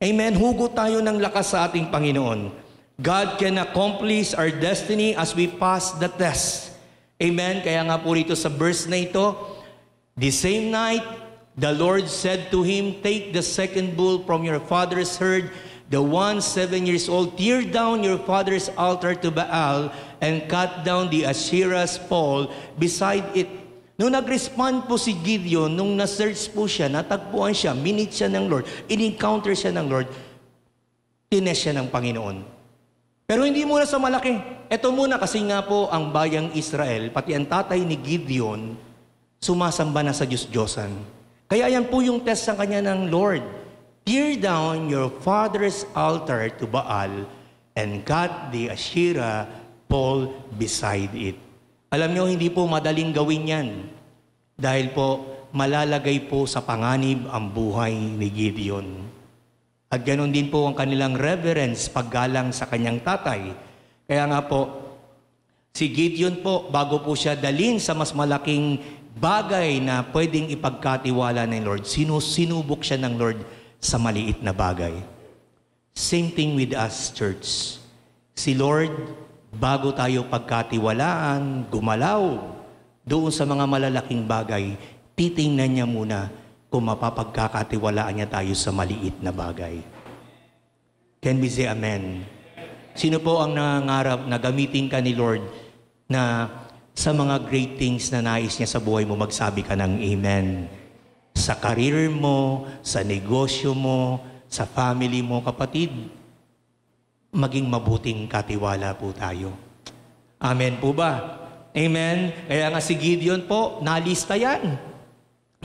Amen. Hugot tayo ng lakas sa ating Panginoon. God can accomplish our destiny as we pass the test. Amen? Kaya nga po rito sa verse na ito, the same night, the Lord said to him, take the second bull from your father's herd, the one seven years old, tear down your father's altar to Baal, and cut down the Asherah's pole beside it. Nung nag-respond po si Gideon, nung na-search po siya, natagpuan siya, minute siya ng Lord, in-encounter siya ng Lord, tines siya ng Panginoon. Pero hindi muna sa malaki. Ito muna kasi nga po ang bayang Israel, pati ang tatay ni Gideon, sumasamba na sa Diyos-Diyosan. Kaya yan po yung test sa kanya ng Lord. Tear down your father's altar to Baal and cut the Asherah pole beside it. Alam nyo, hindi po madaling gawin yan. Dahil po, malalagay po sa panganib ang buhay ni Gideon. At ganoon din po ang kanilang reverence, paggalang sa kanyang tatay. Kaya nga po, si Gideon po, bago po siya dalhin sa mas malaking bagay na pwedeng ipagkatiwala ng Lord, sinusubok siya ng Lord sa maliit na bagay. Same thing with us, church. Si Lord, bago tayo pagkatiwalaan, gumalaw doon sa mga malalaking bagay, titingnan niya muna kung mapapagkakatiwalaan niya tayo sa maliit na bagay. Can we say amen? Sino po ang nangangarap na gamitin ka ni Lord na sa mga great things na nais niya sa buhay mo, magsabi ka ng amen? Sa career mo, sa negosyo mo, sa family mo, kapatid, maging mabuting katiwala po tayo. Amen po ba? Amen? Kaya nga si Gideon po, nalista yan.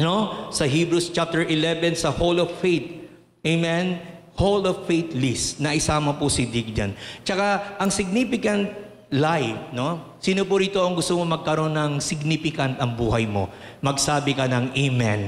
No? Sa Hebrews chapter eleven, sa Hall of Faith. Amen? Hall of Faith list. Naisama po si Dig dyan. Tsaka, ang significant life, no? Sino po rito ang gusto mo magkaroon ng significant ang buhay mo? Magsabi ka ng amen.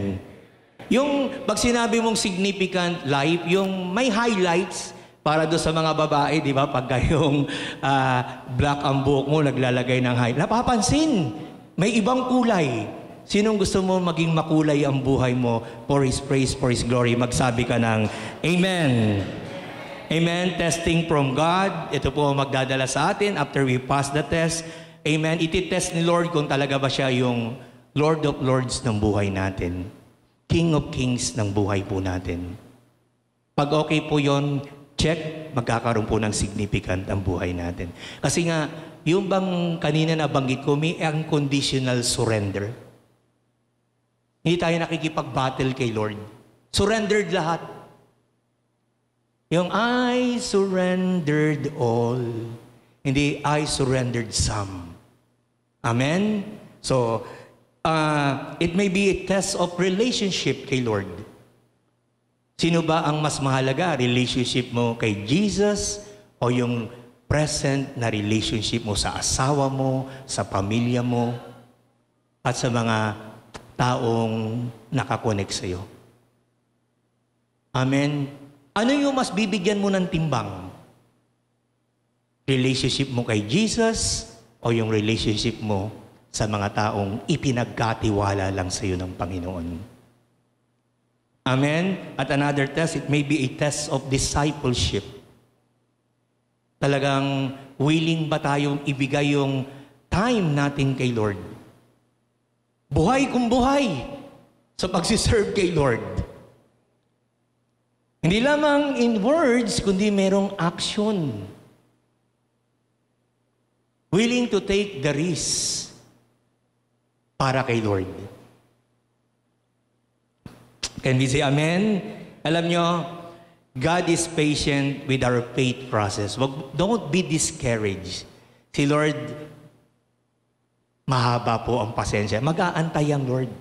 Yung, pag sinabi mong significant life, yung may highlights, Para doon sa mga babae, di ba, pag kayong uh, black ang buhok mo, naglalagay ng high. Napapansin, may ibang kulay. Sinong gusto mo maging makulay ang buhay mo for His praise, for His glory? Magsabi ka ng Amen. Amen. Testing from God. Ito po magdadala sa atin after we pass the test. Amen. Ititest ni Lord kung talaga ba siya yung Lord of Lords ng buhay natin. King of Kings ng buhay po natin. Pag okay po yon, check, magkakaroon po ng significant ang buhay natin. Kasi nga, yung bang kanina nabanggit ko, may unconditional surrender. Hindi tayo nakikipag-battle kay Lord. Surrendered lahat. Yung I surrendered all. Hindi I surrendered some. Amen? So, uh, it may be a test of relationship kay Lord. Sino ba ang mas mahalaga? Relationship mo kay Jesus o yung present na relationship mo sa asawa mo, sa pamilya mo, at sa mga taong nakakonek sa'yo? Amen? Ano yung mas bibigyan mo ng timbang? Relationship mo kay Jesus o yung relationship mo sa mga taong ipinagkatiwala lang sa'yo ng Panginoon? Amen? At another test, it may be a test of discipleship. Talagang willing ba tayong ibigay yung time natin kay Lord? Buhay kung buhay sa pagsiserve kay Lord. Hindi lamang in words, kundi merong action. Willing to take the risk para kay Lord. Can we say Amen? Alam nyo, God is patient with our faith process. Don't be discouraged. Si Lord, mahaba po ang pasensya. Mag-aantay ang Lord.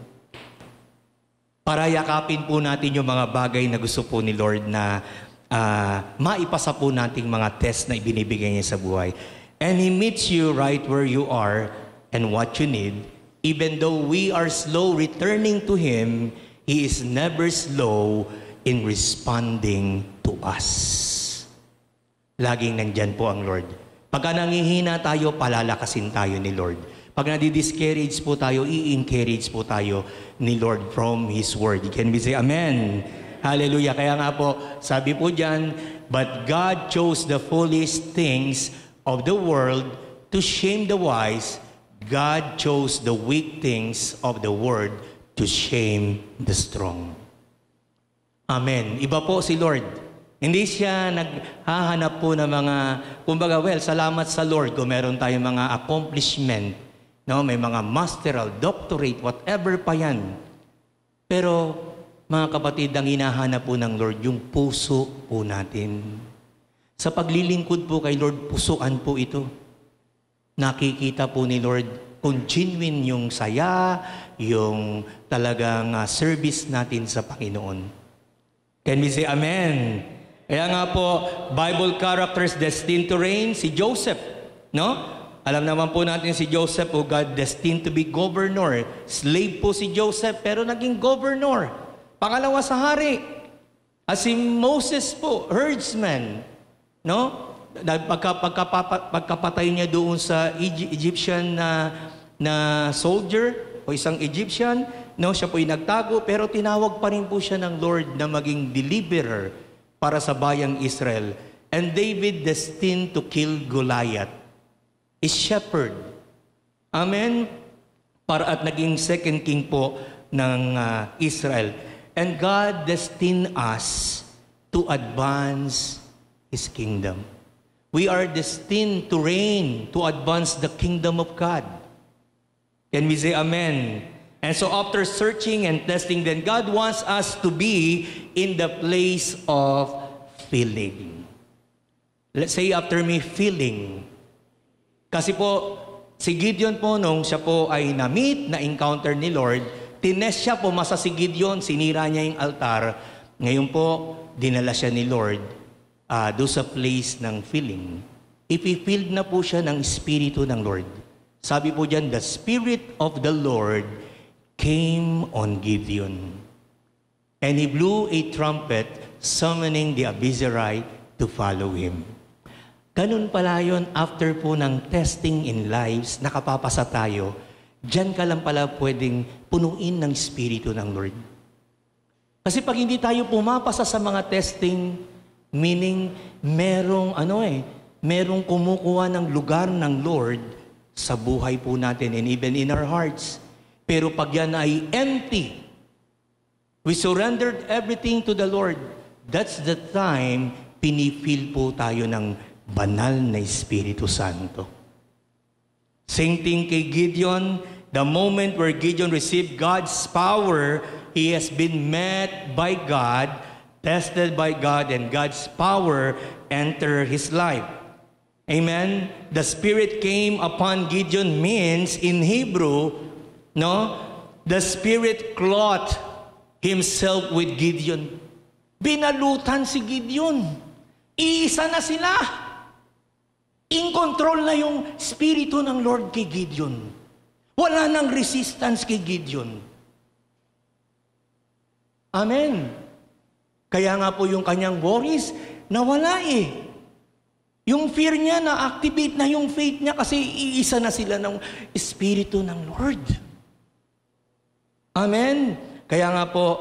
Para yakapin po natin yung mga bagay na gusto po ni Lord na uh, maipasa po nating mga test na ibinibigay niya sa buhay. And He meets you right where you are and what you need. Even though we are slow returning to Him, He is never slow in responding to us. Laging nandyan po ang Lord. Pagka nangihina tayo, palalakasin tayo ni Lord. Pag nadidiscourage po tayo, i-encourage po tayo ni Lord from His Word. Can we say Amen? Hallelujah. Kaya nga po, sabi po dyan, but God chose the foolish things of the world to shame the wise. God chose the weak things of the world to shame the strong. Amen. Iba po si Lord. Hindi siya naghahanap po ng mga, kumbaga, well, salamat sa Lord kung meron tayong mga accomplishment. No? May mga masteral, doctorate, whatever pa yan. Pero, mga kapatid, ang hinahanap po ng Lord, yung puso po natin. Sa paglilingkod po kay Lord, pusuan po ito. Nakikita po ni Lord, kung genuine yung saya, yung talagang uh, service natin sa Panginoon. Can we say Amen? Kaya nga po, Bible characters destined to reign, si Joseph, no? Alam naman po natin si Joseph, oh God, destined to be governor. Slave po si Joseph, pero naging governor. Pangalawa sa hari. At si Moses po, herdsman, no? Pagka, pagka, pagkapatay niya doon sa Egyptian na, na soldier o isang Egyptian, no, siya po'y nagtago pero tinawag pa rin po siya ng Lord na maging deliverer para sa bayang Israel. And David destined to kill Goliath, a shepherd. Amen? Para at naging second king po ng uh, Israel. And God destined us to advance His kingdom. We are destined to reign, to advance the kingdom of God. Can we say Amen? And so after searching and testing, then God wants us to be in the place of feeling. Let's say after me, feeling. Kasi po, si Gideon po nung siya po ay na-meet, na-encounter ni Lord, tines siya po, masa si Gideon, sinira niya yung altar. Ngayon po, dinala siya ni Lord. Uh, do sa place ng feeling, ipifilled na po siya ng Espiritu ng Lord. Sabi po dyan, the Spirit of the Lord came on Gideon. And he blew a trumpet, summoning the Abiezrite to to follow Him. Ganun pala yun, after po ng testing in lives, nakapapasa tayo, dyan ka lang pala pwedeng punuin ng Espiritu ng Lord. Kasi pag hindi tayo pumapasa sa mga testing, meaning merong, ano eh, merong kumukuha ng lugar ng Lord sa buhay po natin and even in our hearts. Pero pag yan ay empty, we surrendered everything to the Lord, that's the time pinipil po tayo ng banal na Espiritu Santo. Same thing kay Gideon, the moment where Gideon received God's power, he has been met by God, tested by God, and God's power entered his life. Amen? The Spirit came upon Gideon means, in Hebrew, no? The Spirit clothed himself with Gideon. Binalutan si Gideon. Iisa na sila. In control na yung Espiritu ng Lord kay Gideon. Wala nang resistance kay Gideon. Amen. Kaya nga po yung kanyang worries, nawala eh. Yung fear niya, na-activate na yung faith niya kasi iisa na sila ng Espiritu ng Lord. Amen. Kaya nga po,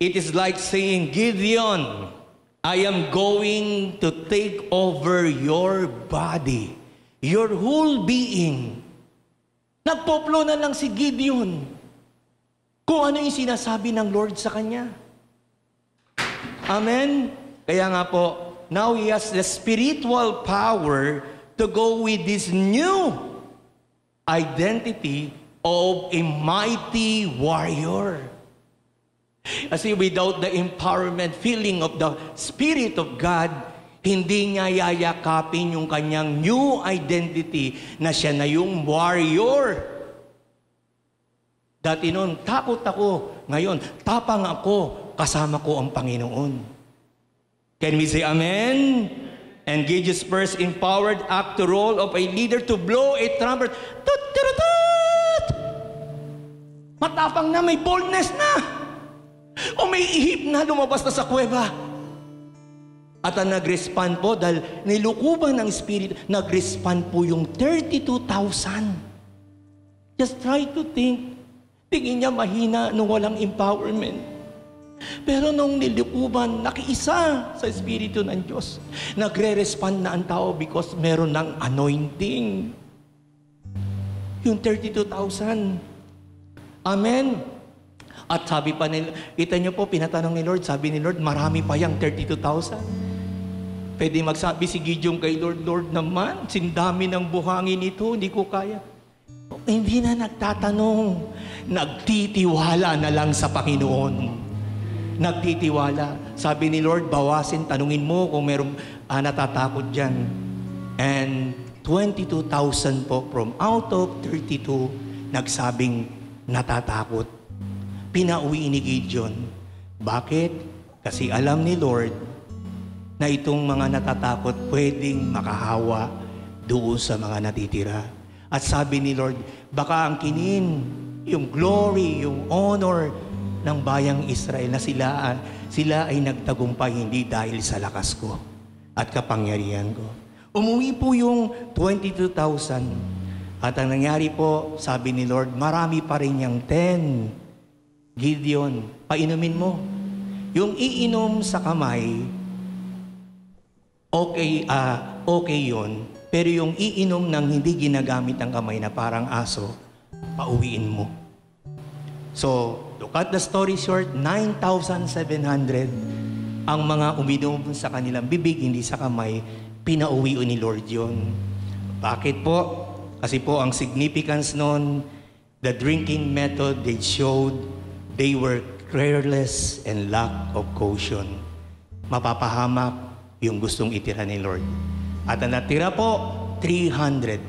it is like saying, Gideon, I am going to take over your body, your whole being. Nagpoplo na lang si Gideon kung ano yung sinasabi ng Lord sa kanya. Amen? Kaya nga po, now he has the spiritual power to go with this new identity of a mighty warrior. Kasi without the empowerment feeling of the Spirit of God, hindi niya yayakapin yung kanyang new identity na siya na yung warrior. Dati noon, takot ako. Ngayon, tapang ako. Kasama ko ang Panginoon. Can we say amen? And Gideon's first empowered act to role of a leader to blow a trumpet. Tut-tut-tut! Matapang na, may boldness na. O may ihip na lumabas na sa kuweba. At ang nag-respond po, dahil nilukuban ng Spirit, nag-respond po yung thirty-two thousand. Just try to think. Tingin niya mahina nung walang empowerment. Pero nung nilukuban, nakiisa sa Espiritu ng Diyos. Nagre-respond na ang tao because meron ng anointing. Yung thirty-two thousand. Amen? At sabi pa nila, kita nyo po, pinatanong ni Lord, sabi ni Lord, marami pa yung thirty-two thousand. Pwede magsabi si Gideon kay Lord, Lord naman, sindami ng buhangin ito, hindi ko kaya. Hindi na nagtatanong, nagtitiwala na lang sa Panginoon. Nagtitiwala. Sabi ni Lord, bawasin, tanungin mo kung merong ah, natatakot dyan. And twenty-two thousand po from out of thirty-two, nagsabing natatakot. Pinauwi ni Gideon. Bakit? Kasi alam ni Lord na itong mga natatakot pwedeng makahawa doon sa mga natitira. At sabi ni Lord, baka ang kinin, yung glory, yung honor ng bayang Israel na sila, sila ay nagtagumpay hindi dahil sa lakas ko at kapangyarihan ko. Umuwi po yung twenty-two thousand. At ang nangyari po, sabi ni Lord, marami pa rin yung ten. Gideon, painumin mo. Yung iinom sa kamay, okay, uh, okay yun. Pero yung iinom ng hindi ginagamit ang kamay na parang aso, pauwiin mo. So, to cut the story short, nine thousand seven hundred ang mga uminom sa kanilang bibig, hindi sa kamay, pinauwi ni Lord yun. Bakit po? Kasi po ang significance noon, the drinking method they showed, they were careless and lack of caution. Mapapahamak yung gustong itira ni Lord. At ang natira po, three hundred.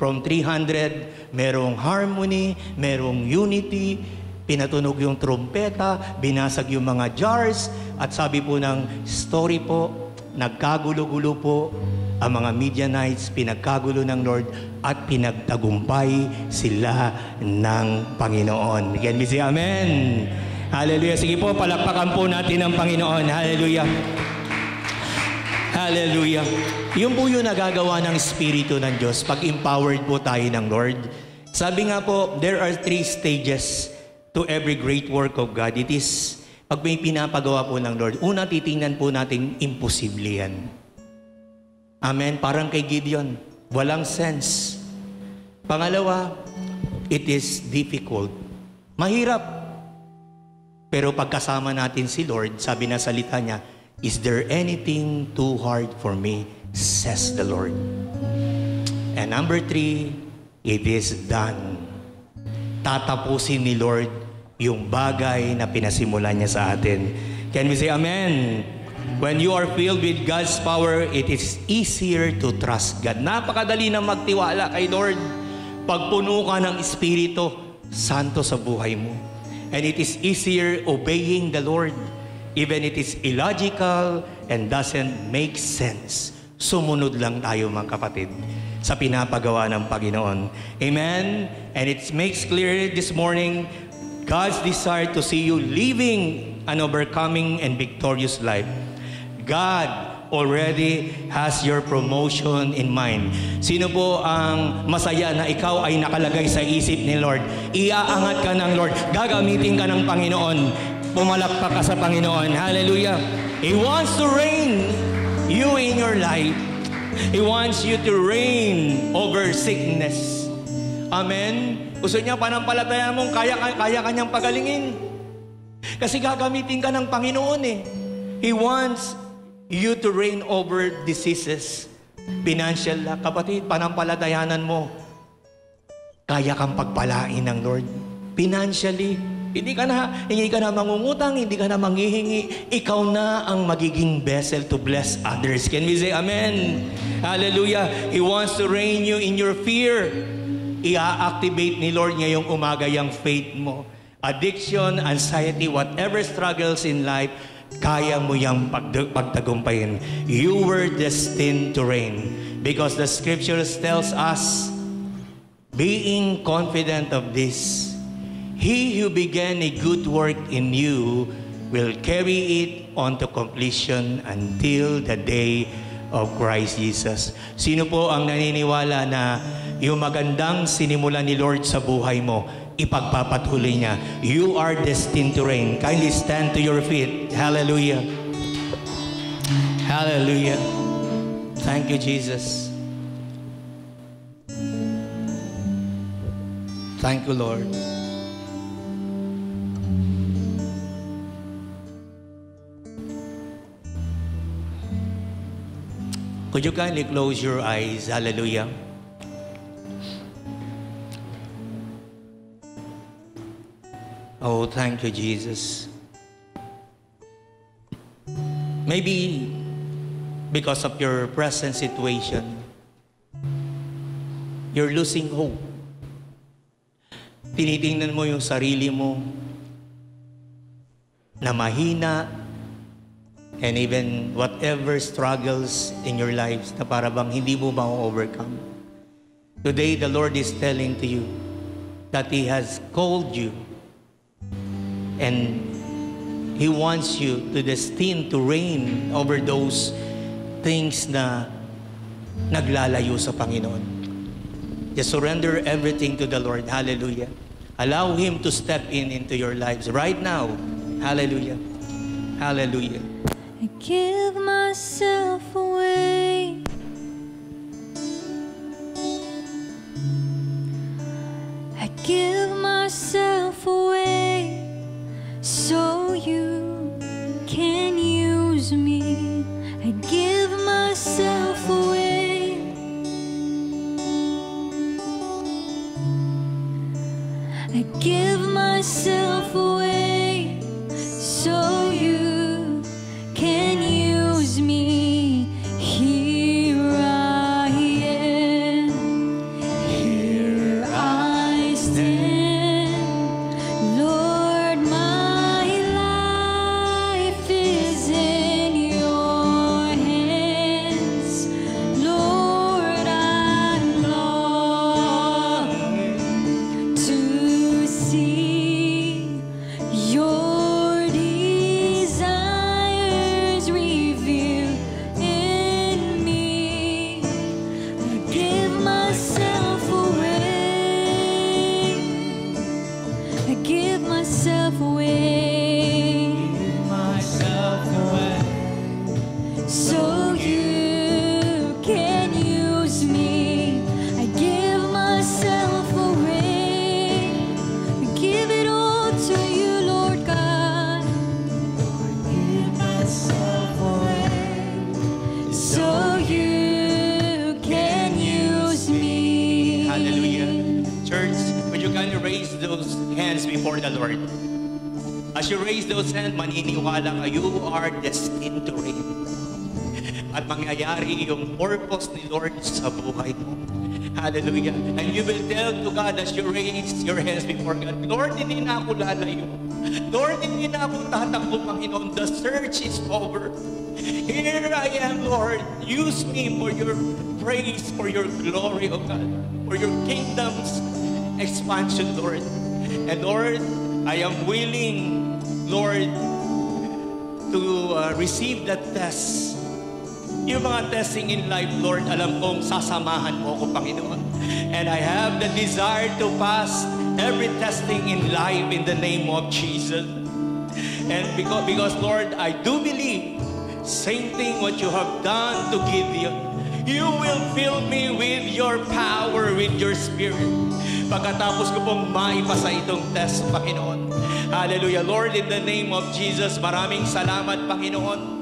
From three hundred, merong harmony, merong unity, pinatunog yung trompeta, binasag yung mga jars, at sabi po ng story po, nagkagulo-gulo po ang mga Midianites, pinagkagulo ng Lord, at pinagtagumpay sila ng Panginoon. Can we say amen? Hallelujah. Sige po, palakpakan po natin ang Panginoon. Hallelujah. Hallelujah. Yun po yung nagagawa ng Espiritu ng Diyos pag empowered po tayo ng Lord. Sabi nga po, there are three stages to every great work of God. It is, pag may pinapagawa po ng Lord, una, titingnan po natin, imposible yan. Amen? Parang kay Gideon, walang sense. Pangalawa, it is difficult. Mahirap. Pero pagkasama natin si Lord, sabi na salita niya, is there anything too hard for me? Says the Lord. And number three, it is done. Tatapusin ni Lord yung bagay na pinasimulan niya sa atin. Can we say amen? When you are filled with God's power, it is easier to trust God. Napakadali na magtiwala kay Lord. Pagpuno ka ng Espiritu Santo sa buhay mo. And it is easier obeying the Lord. Even it is illogical and doesn't make sense. Sumunod lang tayo mga kapatid sa pinapagawa ng Panginoon. Amen? And it makes clear this morning, God's desire to see you living an overcoming and victorious life. God already has your promotion in mind. Sino po ang masaya na ikaw ay nakalagay sa isip ni Lord? Iaangat ka ng Lord. Gagamitin ka ng Panginoon. Pumalakpak ka sa Panginoon. Hallelujah. He wants to reign you in your life. He wants you to reign over sickness. Amen? Gusto niya panampalataya mong kaya, kaya kanyang pagalingin. Kasi gagamitin ka ng Panginoon eh. He wants you to reign over diseases. Financial na, kapatid, panampalatayanan mo. Kaya kang pagpalain ng Lord. Financially, hindi ka na, hindi ka na mangungutang, hindi ka na manghihingi. Ikaw na ang magiging vessel to bless others. Can we say amen? Hallelujah. He wants to reign you in your fear. Ia-activate ni Lord ngayong umaga yung faith mo. Addiction, anxiety, whatever struggles in life, kaya mo yung pagtagumpayin. You were destined to reign. Because the scriptures tells us, being confident of this, He who began a good work in you will carry it on to completion until the day of Christ Jesus. Sino po ang naniniwala na yung magandang sinimula ni Lord sa buhay mo, ipagpapatuloy niya? You are destined to reign. Kindly stand to your feet. Hallelujah. Hallelujah. Thank you, Jesus. Thank you, Lord. Could you kindly close your eyes? Hallelujah. Oh, thank you, Jesus. Maybe because of your present situation, you're losing hope. Tinitingnan mo yung sarili mo na mahina, and even whatever struggles in your lives na para bang hindi mo ma-overcome. Today, the Lord is telling to you that He has called you and He wants you to destined to reign over those things na naglalayo sa Panginoon. Just surrender everything to the Lord. Hallelujah. Allow Him to step in into your lives right now. Hallelujah. Hallelujah. I give myself away. I give myself away so you can use me. I give myself away. I give myself away so you can use me. Here I am, here I stand, Lord, my life is in your hands, Lord, I'm longing to see raise those hands before the Lord. As you raise those hands, maniniwala ka, you are destined to reign. At mangyayari yung purpose ni Lord sa buhay mo. Hallelujah. And you will tell to God as you raise your hands before God, Lord, hindi na ako lalayo. Lord, hindi na ako tatakbo, Panginoon. The search is over. Here I am, Lord. Use me for your praise, for your glory, O God, for your kingdom's expansion, Lord. And Lord, I am willing, Lord, to uh, receive that test. Yung mga testing in life, Lord, alam kong sasamahan mo ko, Panginoon. And I have the desire to pass every testing in life in the name of Jesus. And because, because Lord, I do believe, same thing what you have done to Gideon. You will fill me with your power, with your spirit. Pagkatapos ko pong maipasa itong test, Panginoon. Hallelujah. Lord, in the name of Jesus, maraming salamat, Panginoon,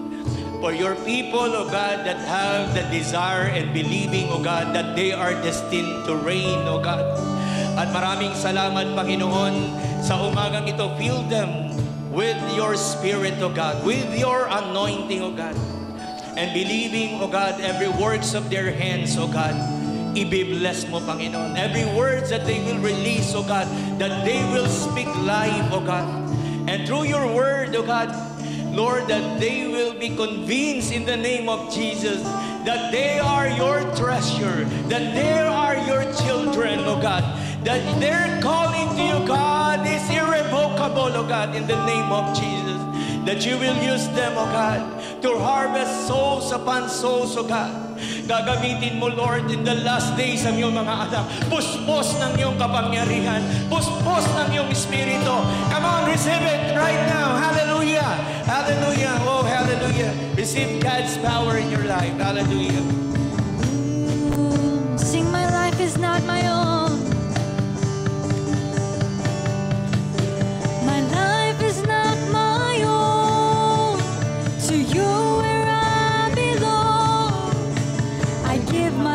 for your people, O God, that have the desire and believing, O God, that they are destined to reign, O God. At maraming salamat, Panginoon, sa umagang ito, fill them with your Spirit, O God, with your anointing, O God, and believing, O God, every works of their hands, O God, ibibless mo, Panginoon. Every words that they will release, O God, that they will speak life, O God, and through your word, O God, Lord, that they will be convinced in the name of Jesus that they are your treasure, that they are your children, O God, that their calling to you, God, is irrevocable, O God, in the name of Jesus, that you will use them, O God, to harvest souls upon souls, O God. Gagamitin mo, Lord, in the last days ang iyong mga anak. Puspos ng iyong kapangyarihan. Puspos ng iyong Espiritu. Come on, receive it right now. Hallelujah. Hallelujah. Oh, hallelujah. Receive God's power in your life. Hallelujah. Sing, my life is not my own. My life is not my own. To you.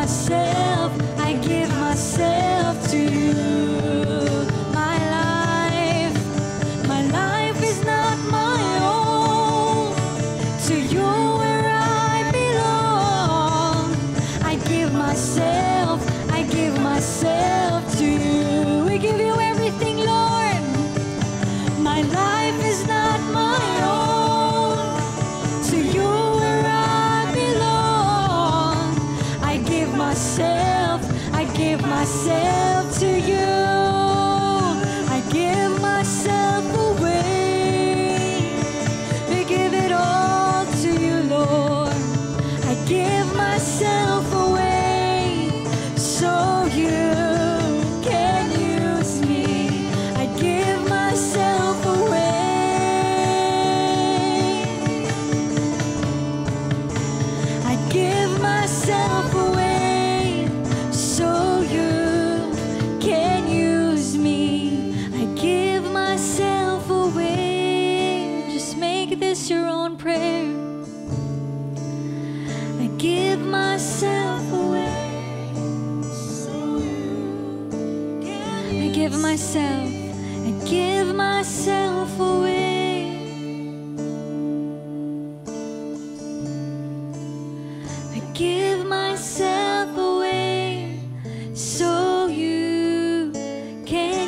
Myself, I give myself to you. My life, my life is not my own. To you where I belong. I give myself, I give myself to you. We give you everything, Lord. My life is not my own. To you. Myself, I give myself to you. I give myself away. We give it all to you, Lord. I give myself away so you can use me. I give myself away. I give myself away. Your own prayer. I give myself away. So you can. I give myself. I give myself away. I give myself away. So you can.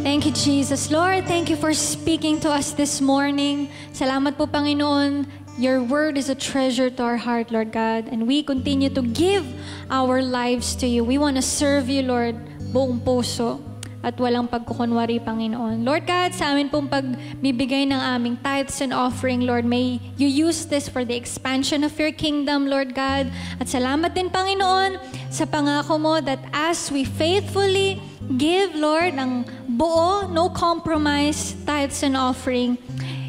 Thank you, Jesus. Lord, thank you for speaking to us this morning. Salamat po, Panginoon. Your word is a treasure to our heart, Lord God. And we continue to give our lives to you. We want to serve you, Lord, buong puso at walang pagkukunwari, Panginoon. Lord God, sa amin pong pagbibigay ng aming tithes and offering, Lord, may you use this for the expansion of your kingdom, Lord God. At salamat din, Panginoon, sa pangako mo that as we faithfully give, Lord, ang buo, no compromise, tithes and offering,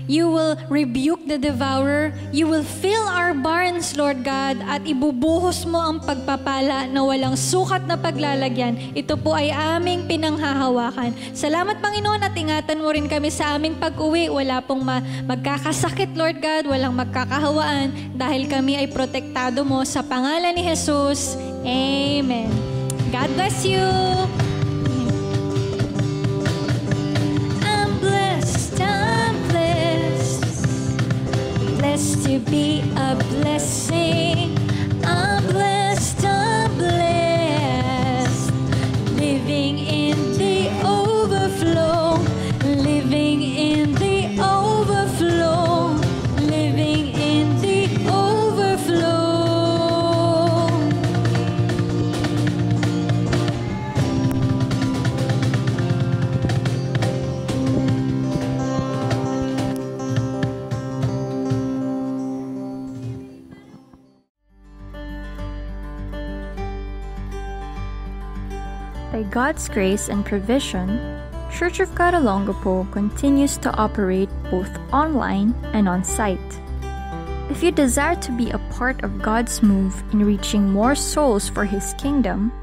You will rebuke the devourer. You will fill our barns, Lord God, at ibubuhos mo ang pagpapala na walang sukat na paglalagyan. Ito po ay aming pinanghahawakan. Salamat, Panginoon, at ingatan mo rin kami sa aming pag-uwi. Wala pong ma- magkakasakit, Lord God, walang magkakahawaan, dahil kami ay protektado mo sa pangalan ni Jesus. Amen. God bless you. I'm blessed, I'm blessed, blessed to be a blessing. I'm blessed, I'm blessed, living in the overflow, living in the overflow, living in the overflow. By God's grace and provision, Church of God Olongapo continues to operate both online and on-site. If you desire to be a part of God's move in reaching more souls for His kingdom,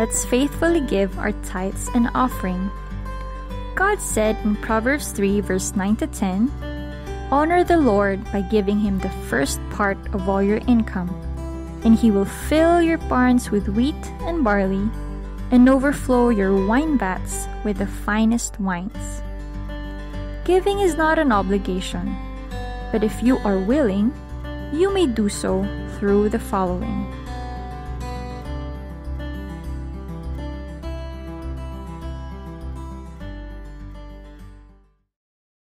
let's faithfully give our tithes and offering. God said in Proverbs three verse nine to ten, "Honor the Lord by giving Him the first part of all your income, and He will fill your barns with wheat and barley, and overflow your wine vats with the finest wines." Giving is not an obligation, but if you are willing, you may do so through the following.